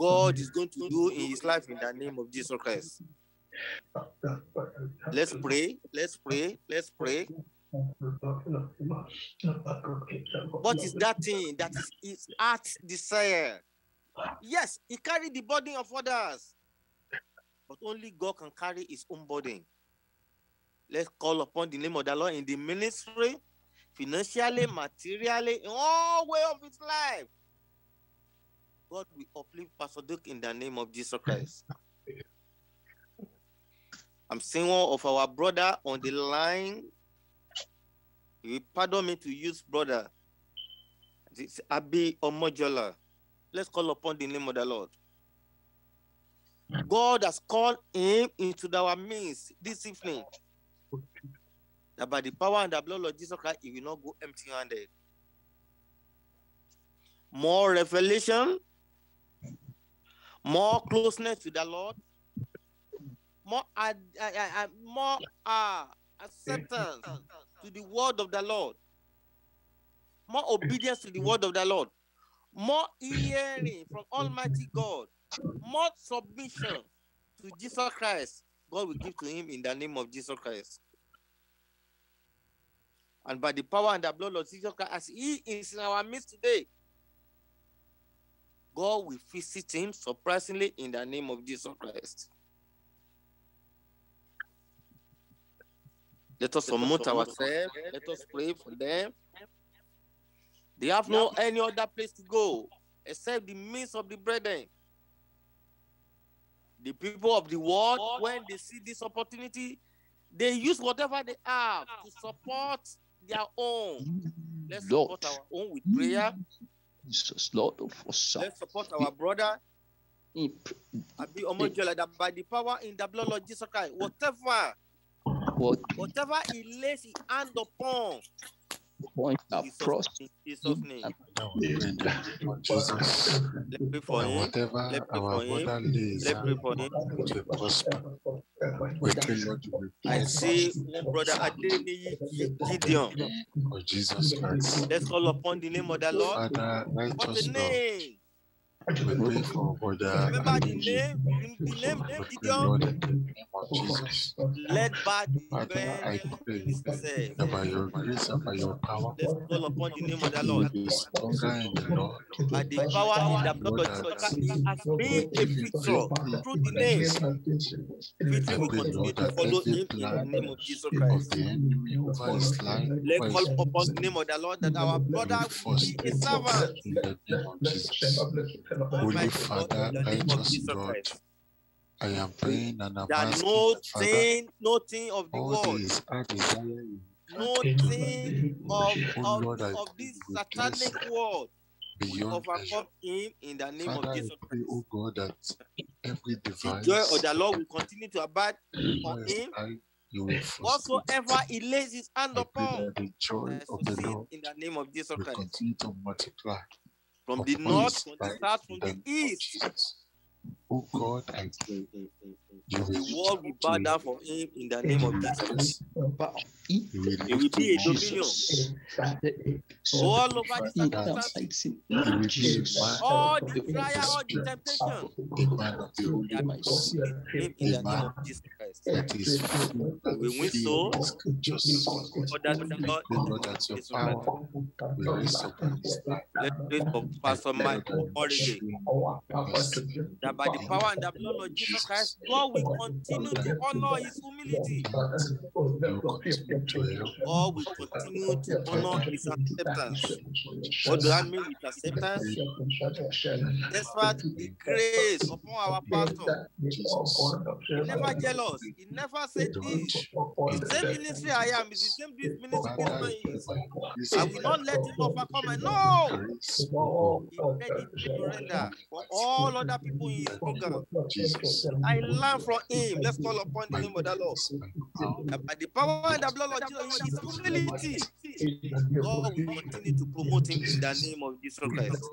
God is going to do in his life in the name of Jesus Christ. Let's pray, let's pray, let's pray. What is that thing that is his heart's desire? Yes, he carried the burden of others, but only God can carry his own burden. Let's call upon the name of the Lord in the ministry, financially, materially, in all way of his life. God will uplift Pastor Duke in the name of Jesus Christ. I'm seeing one of our brother on the line. You pardon me to use brother. This Abi Omojola. Let's call upon the name of the Lord. God has called him into our midst this evening. That by the power and the blood of Jesus Christ, he will not go empty-handed. More revelation, more closeness to the Lord, more acceptance to the word of the Lord, more obedience to the word of the Lord, more hearing from Almighty God, more submission to Jesus Christ. God will give to him in the name of Jesus Christ. And by the power and the blood of Jesus Christ, as he is in our midst today, God will visit him surprisingly in the name of Jesus Christ. Let us unmute ourselves. Let us pray for them. They have no any other place to go except the midst of the brethren. The people of the world, when they see this opportunity, they use whatever they have to support their own. Let's support our own with prayer. Jesus, Lord, let's support our brother. By the power in the blood of Jesus Christ, whatever he lays his hand upon, point of prosperity. Let me for him. I see one brother Adeniyi Gideon. Oh, Jesus Christ. Let's call upon the name of the Lord. What's the name? Remember the name Gideon. Jesus. Led by the Father, by your grace and by your power, let's call upon the name of the Lord. By the power in the blood of Jesus, has been a victory through the name. Victory will continue to follow him in the name of Jesus Christ. Let's call upon the name of the Lord that our brother will be a servant. In the name of Jesus. Holy Father, righteous God. I am praying and I'm asking, nothing of the world, nothing of this satanic world will overcome him in the name of Jesus Christ. I pray, oh God, that every device, the joy of the Lord will continue to abide on him. Whatsoever he lays his hand upon, the joy of the Lord in the name of Jesus Christ, continue to multiply from the north, from the south, from the east. Oh God, I pray. The world will bow down for him in the name of Jesus. It will be a dominion all over the all the trial, all the temptation. In the name of Jesus Christ, we win souls. Let's pray for Pastor Michael Holiday. That by the power and the blood of Jesus Christ, God will continue to honor his humility. God will continue to honor his acceptance. What do I mean with acceptance? That's what the grace upon our pastor. He never jealous. He never said this. The same ministry I am is the same ministry he is. I will not let him overcome. I know. He made it surrender for all other people in his program. I learn from him. Let's call upon the name of the Lord. By the power and the blood of Jesus, his humility, God will continue to promote him in the name of Jesus Christ.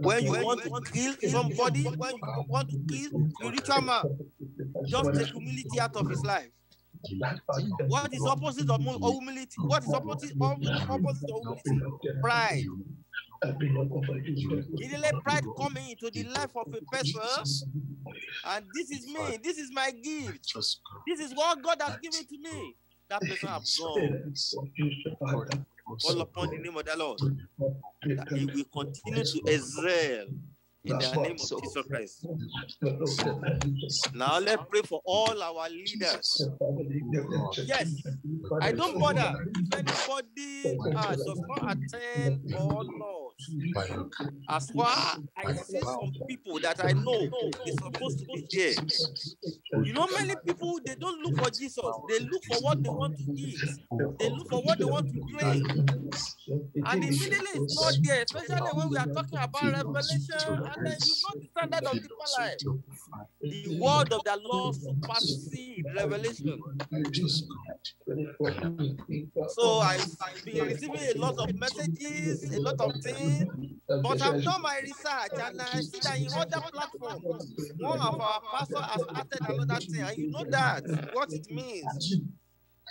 When you want to kill somebody, when you want to kill your ritual man, just take humility out of his life. What is opposite of humility? What is opposite of humility? Pride. He let pride come into the life of a person, and this is me, this is my gift, this is what God has given to me. That person has gone. All upon the name of the Lord, that he will continue to excel in the name of Jesus Christ. Now let's pray for all our leaders. Yes, I don't bother if anybody does not attend or not. As far as I see some people that I know is supposed to be there. You know, many people, they don't look for Jesus. They look for what they want to eat. They look for what they want to drink. And the middle is not there, especially when we are talking about revelation and then you know the standard of deeper life. The word of the Lord supersedes revelation. So I've been receiving a lot of messages, a lot of things, but I've done my research and I see that in other platforms, one of our pastors has started another thing, and you know that, what it means.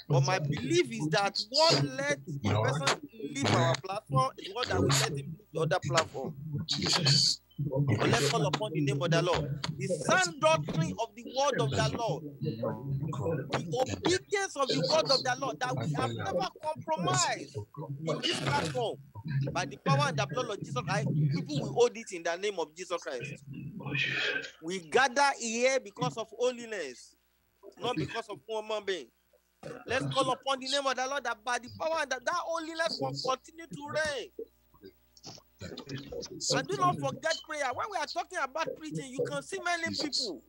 But my belief is that what let the person leave our platform is what that will let him leave the other platform. But let's call upon the name of the Lord. The sound doctrine of the word of the Lord. The obedience of the word of the Lord that we have never compromised in this platform. By the power and the blood of Jesus Christ, people will hold it in the name of Jesus Christ. We gather here because of holiness, not because of human being. Let's call upon the name of the Lord that by the power and that holiness will continue to reign. And do not forget prayer. When we are talking about preaching, you can see many people.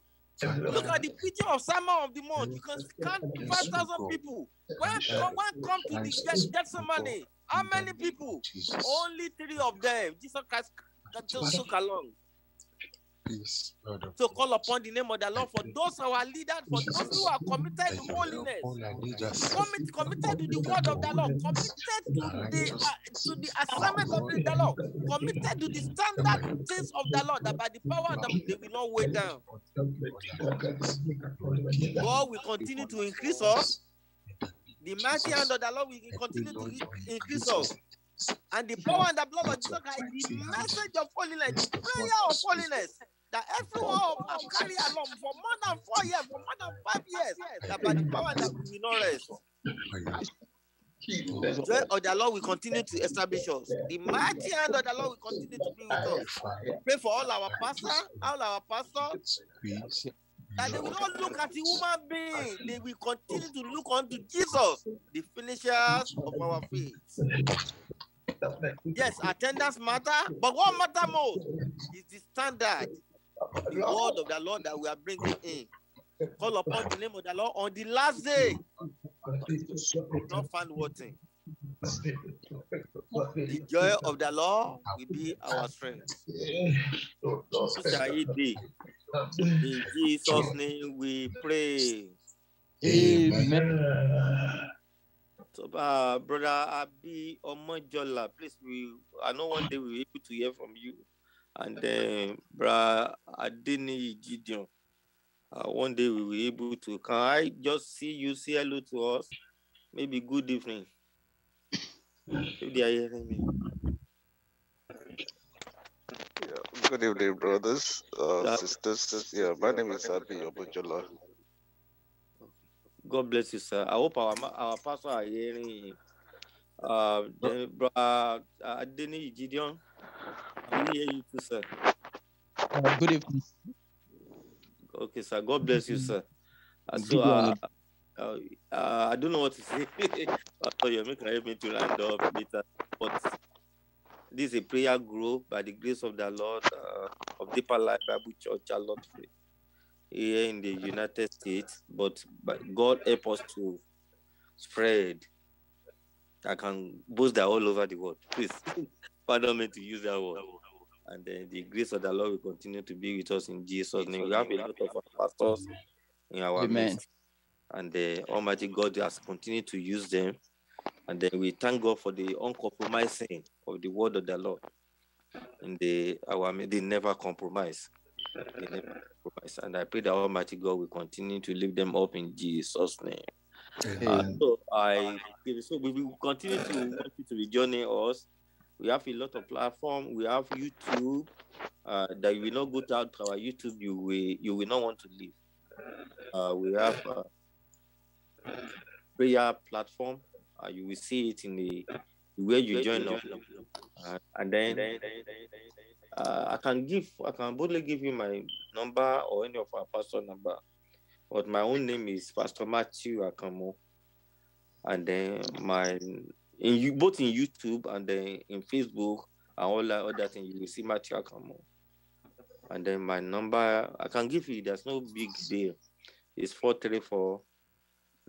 Look at the preaching of Sermon of the Month. You can count 5,000 people. When come to the Gethsemane, how many people? Only 3 of them. Jesus Christ just took along. So call upon the name of the Lord for those who are leaders, for those who are committed to holiness, committed to the word of the Lord, committed to the assignment of the Lord, committed to the standard things of the Lord, that by the power of the they will not weigh down. God will continue to increase us. The mighty hand of the Lord will continue to increase us. And the power and the blood of Jesus Christ, the message of holiness, the prayer of holiness, that everyone has carried along for more than 4 years, for more than 5 years, that by the power that we know rest. The joy of the Lord will continue to establish us. The mighty hand of the Lord will continue to be with us. Pray for all our pastors, that they will not look at the human being. They will continue to look unto Jesus, the finishers of our faith. Yes, attendance matter, but what matter most is the standard, the word of the Lord that we are bringing in. Call upon the name of the Lord on the last day. Don't find what thing. The joy of the Lord will be our strength. So shall it be. In Jesus' name we pray. Amen. So, brother Abi Omojola, please, I know one day we'll be able to hear from you. And then, brother Adini Gideon, one day we'll be able to. Can I just see you, say hello to us? Maybe good evening. If they are hearing me. Yeah, good evening, brothers, sisters. Yeah, my name is Abi Omojola. God bless you, sir. I hope our pastor are hearing him. Adeni Gideon, I hear you too, sir. Good evening. Okay, sir. God bless you, sir. I don't know what to say. Pastor, you're making me to land up later. But this is a prayer group by the grace of the Lord of Deeper Life Bible Church, a lot free. Here in the United States, but God help us to spread. I can boast that all over the world. Please, pardon me to use that word. And then the grace of the Lord will continue to be with us in Jesus' name. We have a lot of our pastors in our midst. And the Almighty God has continued to use them. And then we thank God for the uncompromising of the word of the Lord. And they never compromise. And I pray that Almighty God will continue to lift them up in Jesus' name. Okay. So we will continue to want you to be joining us. We have a lot of platforms. We have YouTube. That you will not go down to our YouTube. You will not want to leave. We have a prayer platform. You will see it in the where you join us. And then I can boldly give you my number or any of our pastor number, but my own name is Pastor Matthew Akanmu, and then both in YouTube and then in Facebook and all that other thing you will see Matthew Akanmu, and then my number I can give you. There's no big deal. It's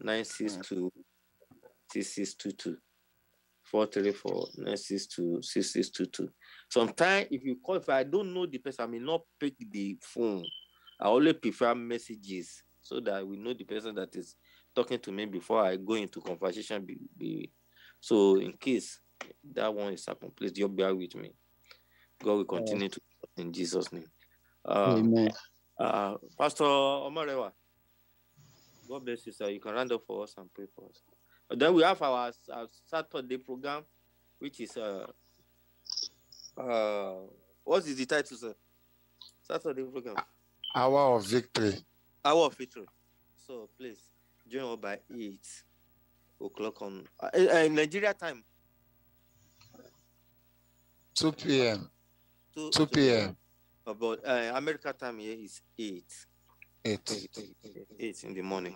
434-962-6622. 434-962-6622. Sometimes if you call, if I don't know the person, I may not pick the phone. I always prefer messages so that I will know the person that is talking to me before I go into conversation. So in case that one is happening, please just bear with me. God will continue to in Jesus' name. Amen. Pastor Omarewa, God bless you, sir. You can round up for us and pray for us. Then we have our Saturday program, which is what is the title, sir? Saturday program. Hour of Victory. Hour of Victory. So please join us by 8 o'clock on Nigeria time. 2 p.m. 2 p.m. About America time here is 8 in the morning.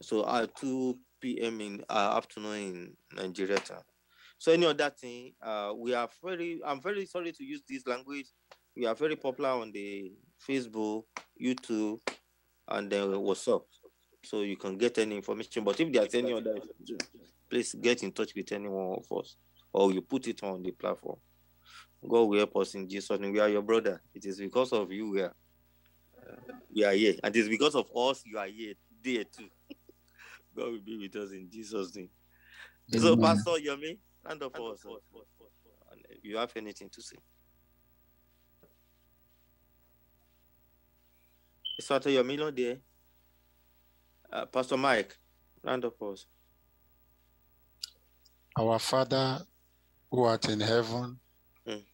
So 2 p.m. in afternoon in Nigeria time. So any other thing, I'm very sorry to use this language. We are very popular on the Facebook, YouTube, and then WhatsApp. So you can get any information. But if there's any other information, please get in touch with any one of us, or you put it on the platform. God will help us in Jesus' name. We are your brother. It is because of you we are here. And it is because of us you are here there too. God will be with us in Jesus' name. Amen. So, Pastor Yomi, stand up for us. You have anything to say? It's Pastor Yomi not there. Pastor Mike, stand up for us. Our Father who art in heaven,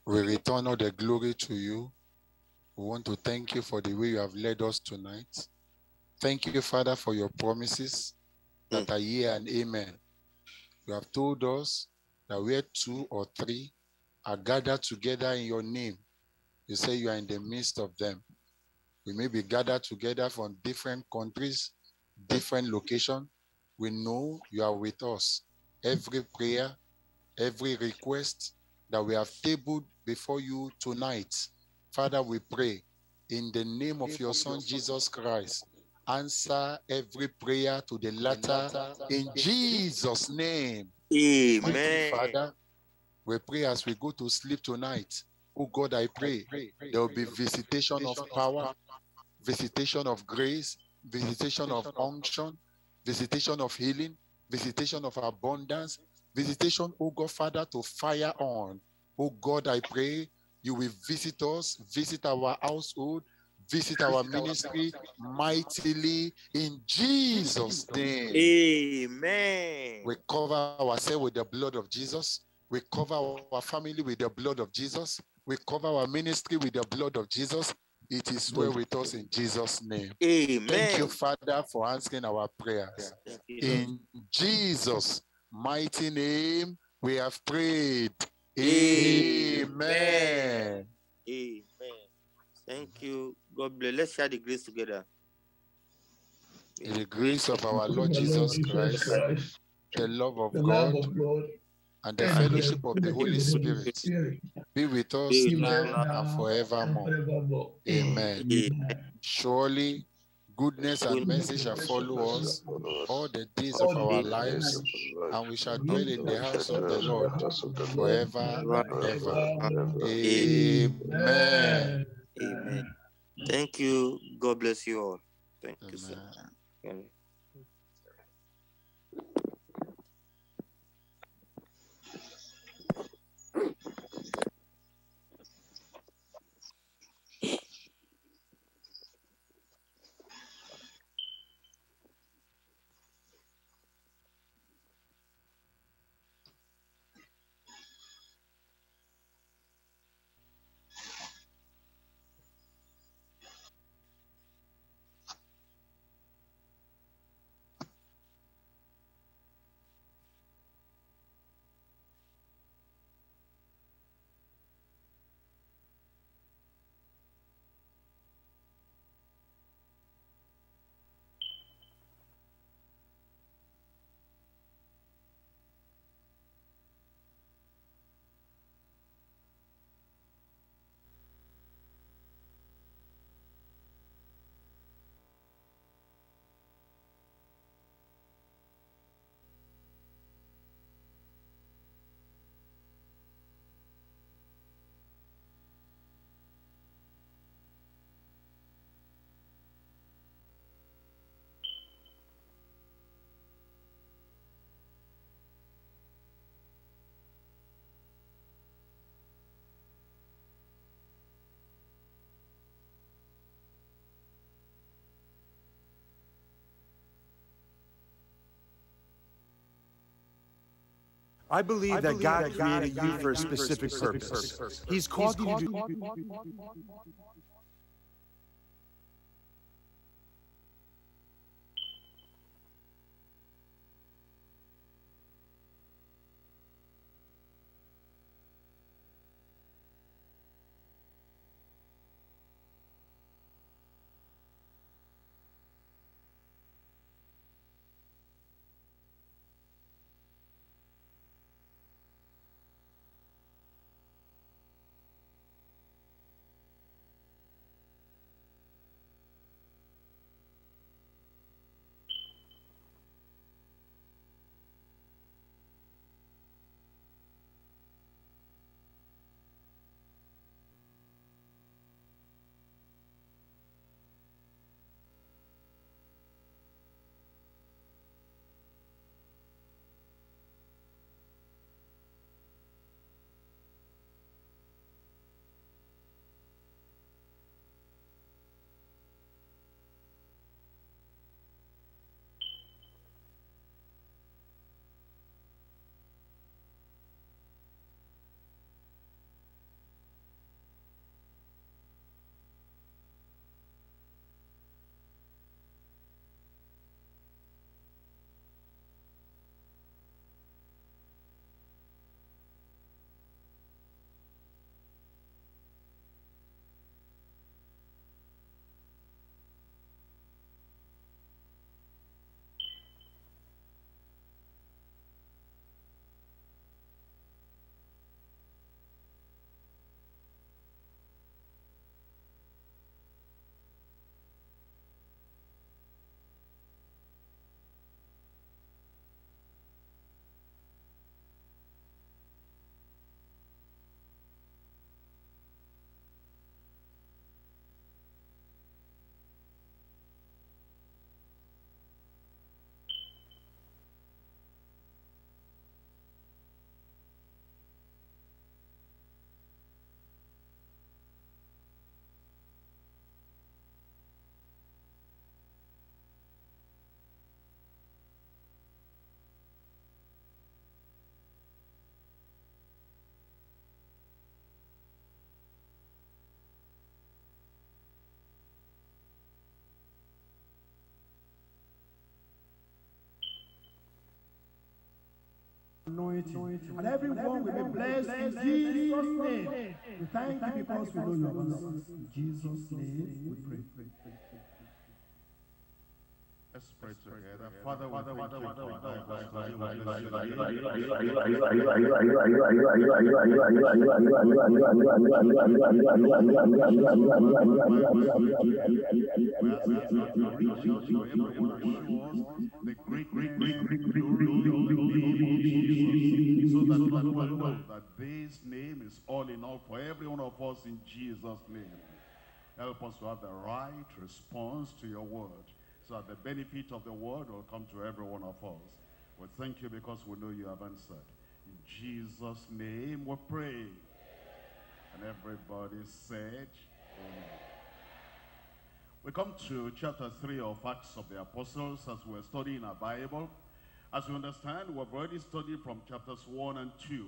we return all the glory to you. We want to thank you for the way you have led us tonight. Thank you, Father, for your promises that are yea and amen. You have told us that where 2 or 3 are gathered together in your name, you say you are in the midst of them. We may be gathered together from different countries, different locations. We know you are with us. Every prayer, every request that we have tabled before you tonight, Father, we pray in the name of your Son, Jesus Christ, answer every prayer to the latter in Jesus' name. Amen. Father, we pray as we go to sleep tonight. Oh God, I pray there will be visitation of power, visitation of grace, visitation of unction, visitation of healing, visitation of abundance, visitation, oh God, Father, to fire on. Oh God, I pray you will visit us, visit our household, visit our ministry mightily in Jesus' name. Amen. We cover ourselves with the blood of Jesus. We cover our family with the blood of Jesus. We cover our ministry with the blood of Jesus. It is well with us in Jesus' name. Amen. Thank you, Father, for answering our prayers. In Jesus' mighty name we have prayed. Amen. Amen. Thank you. God bless. Let's share the grace together. In the grace of our Lord Jesus Christ, the love of God, and the fellowship of the Holy Spirit be with us now and forevermore. Amen. Surely goodness and mercy shall follow us all the days of our lives, and we shall dwell in the house of the Lord forever and ever. Amen. Amen. Thank you. God bless you all. Thank you, sir. Amen. I believe that God created you for a specific purpose. He's called you to do. Anointing. And everyone will be blessed in Jesus' name. We thank you because we know your love. In Jesus' name we pray. Let's pray together. Father, we thank you. The great, so that people know that this name is all in all for every one of us in Jesus' name. Help us to have the right response to your word, so that the benefit of the word will come to every one of us. We thank you because we know you have answered. In Jesus' name we pray. Amen. And everybody said, Amen. We come to chapter 3 of Acts of the Apostles as we're studying our Bible. As you understand, we've already studied from chapters 1 and 2.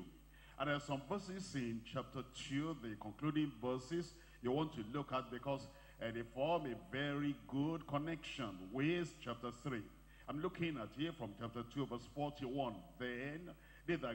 And there are some verses in chapter 2, the concluding verses you want to look at because they form a very good connection with chapter 3. I'm looking at here from chapter 2, verse 41. Then did the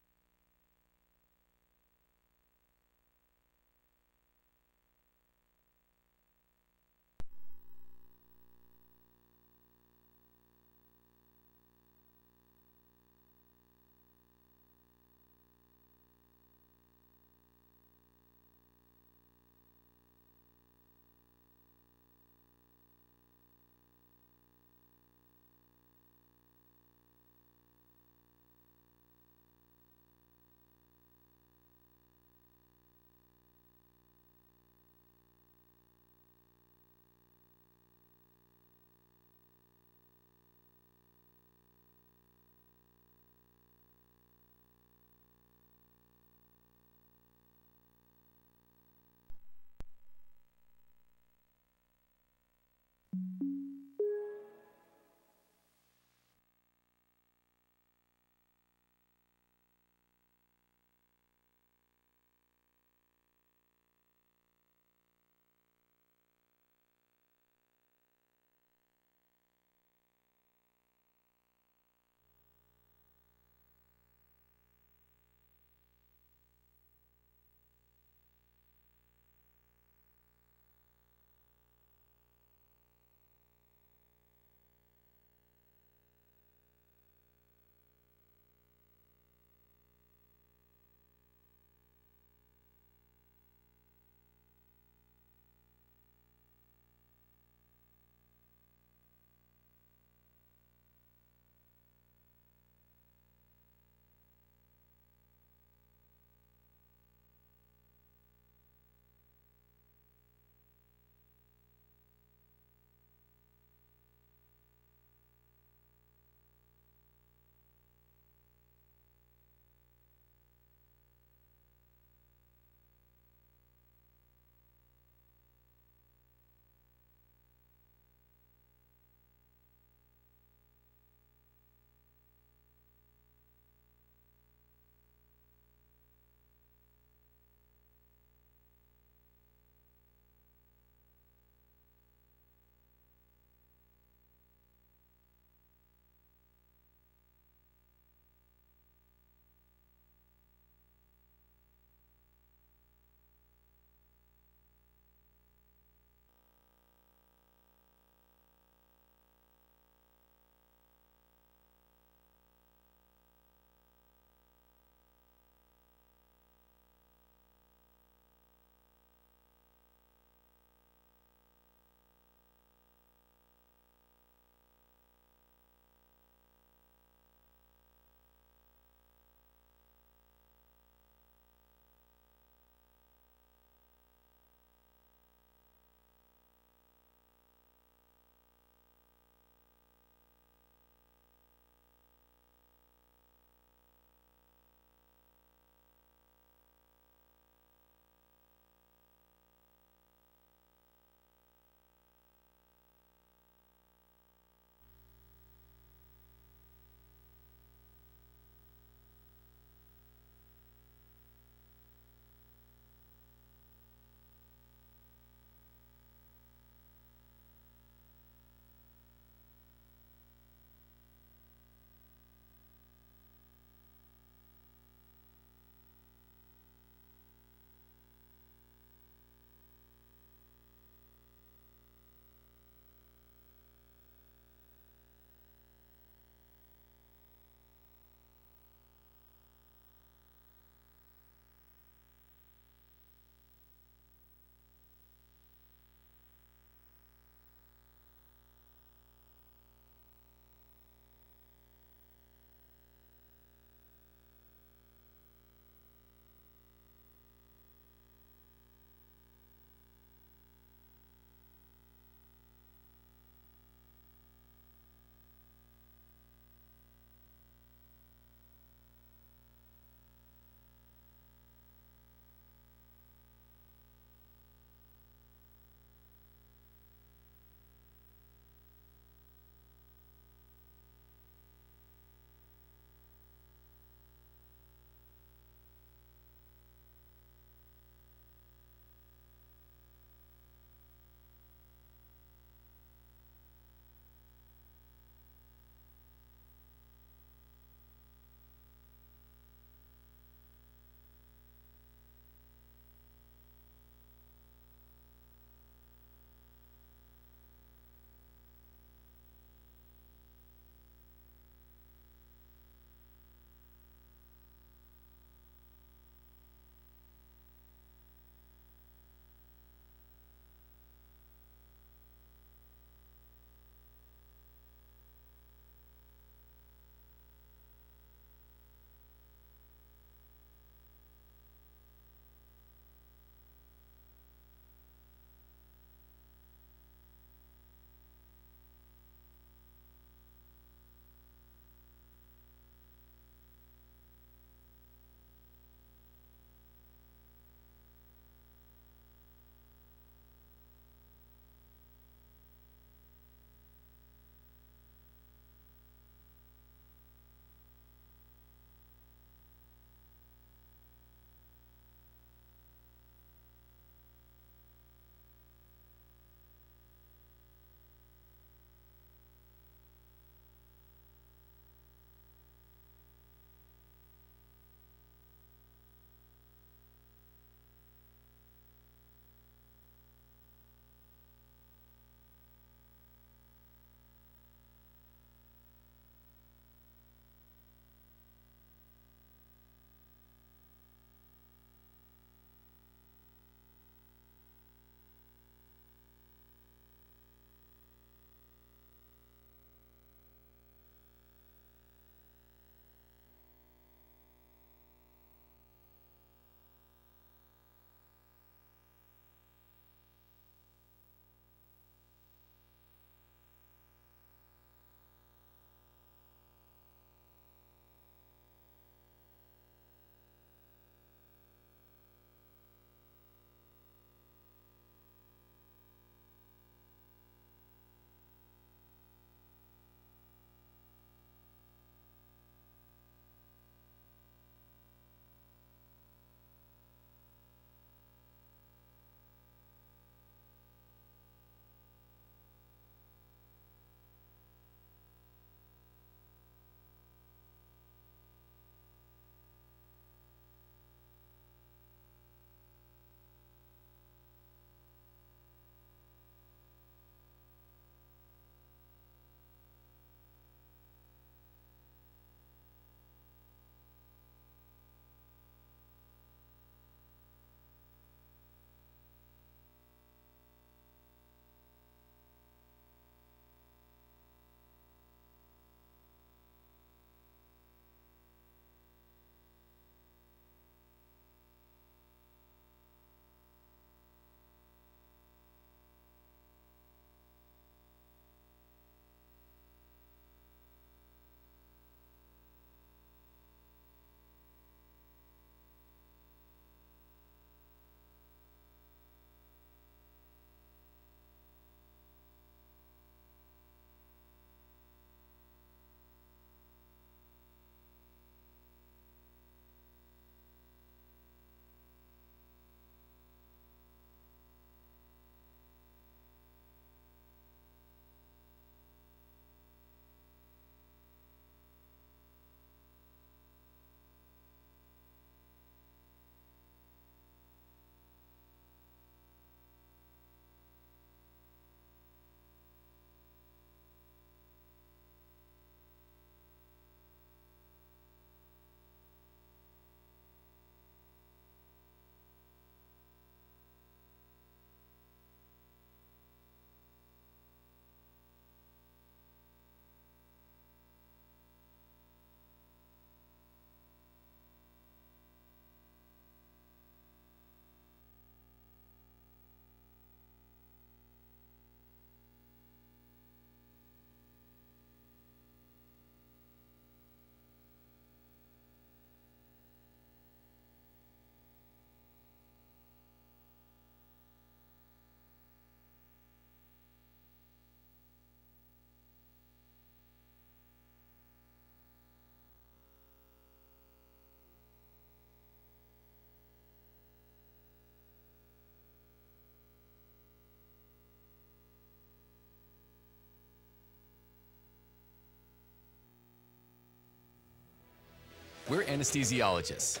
We're anesthesiologists.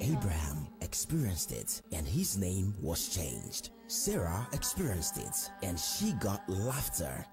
Abraham experienced it and his name was changed. Sarah experienced it and she got laughter.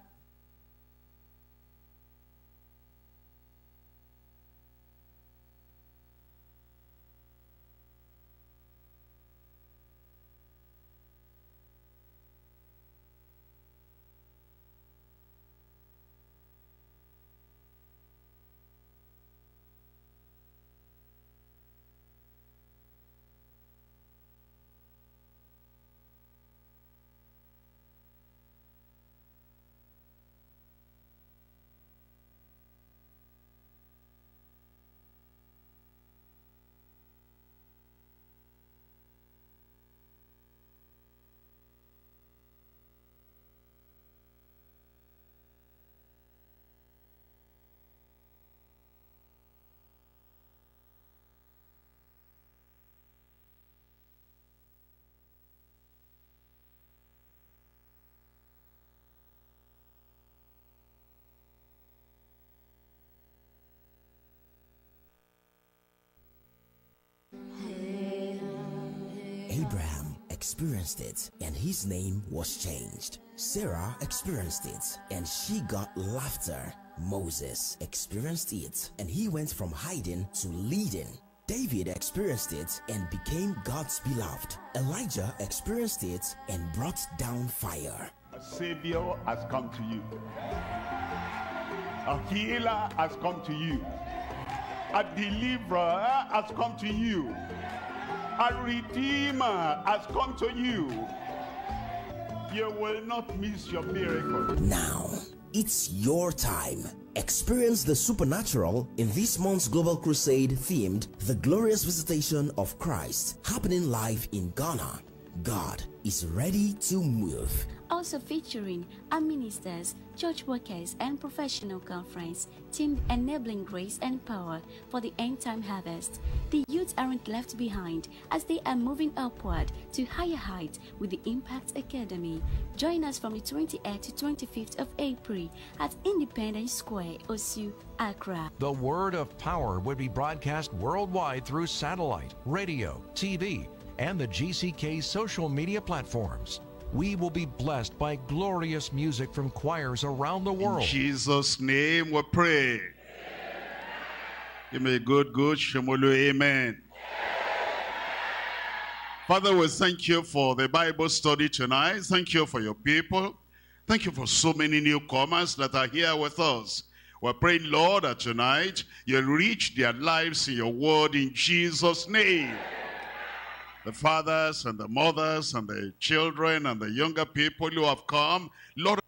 Abraham experienced it and his name was changed. Sarah experienced it and she got laughter. Moses experienced it and he went from hiding to leading. David experienced it and became God's beloved. Elijah experienced it and brought down fire. A savior has come to you. A healer has come to you. A deliverer has come to you. A redeemer has come to you. You will not miss your miracle. Now, it's your time. Experience the supernatural in this month's Global Crusade themed The Glorious Visitation of Christ, happening live in Ghana. God is ready to move. Also featuring our ministers, church workers, and professional conference, team enabling grace and power for the end-time harvest. The youth aren't left behind as they are moving upward to higher heights with the Impact Academy. Join us from the 28th to 25th of April at Independence Square, Osu, Accra. The word of power would be broadcast worldwide through satellite, radio, TV, and the GCK social media platforms. We will be blessed by glorious music from choirs around the world. In Jesus' name we pray. Amen. Give me a good Shemolu, amen. Amen. Father, we thank you for the Bible study tonight. Thank you for your people. Thank you for so many newcomers that are here with us. We're praying, Lord, that tonight you'll reach their lives in your word in Jesus' name. Amen. The fathers and the mothers and the children and the younger people who have come, Lord,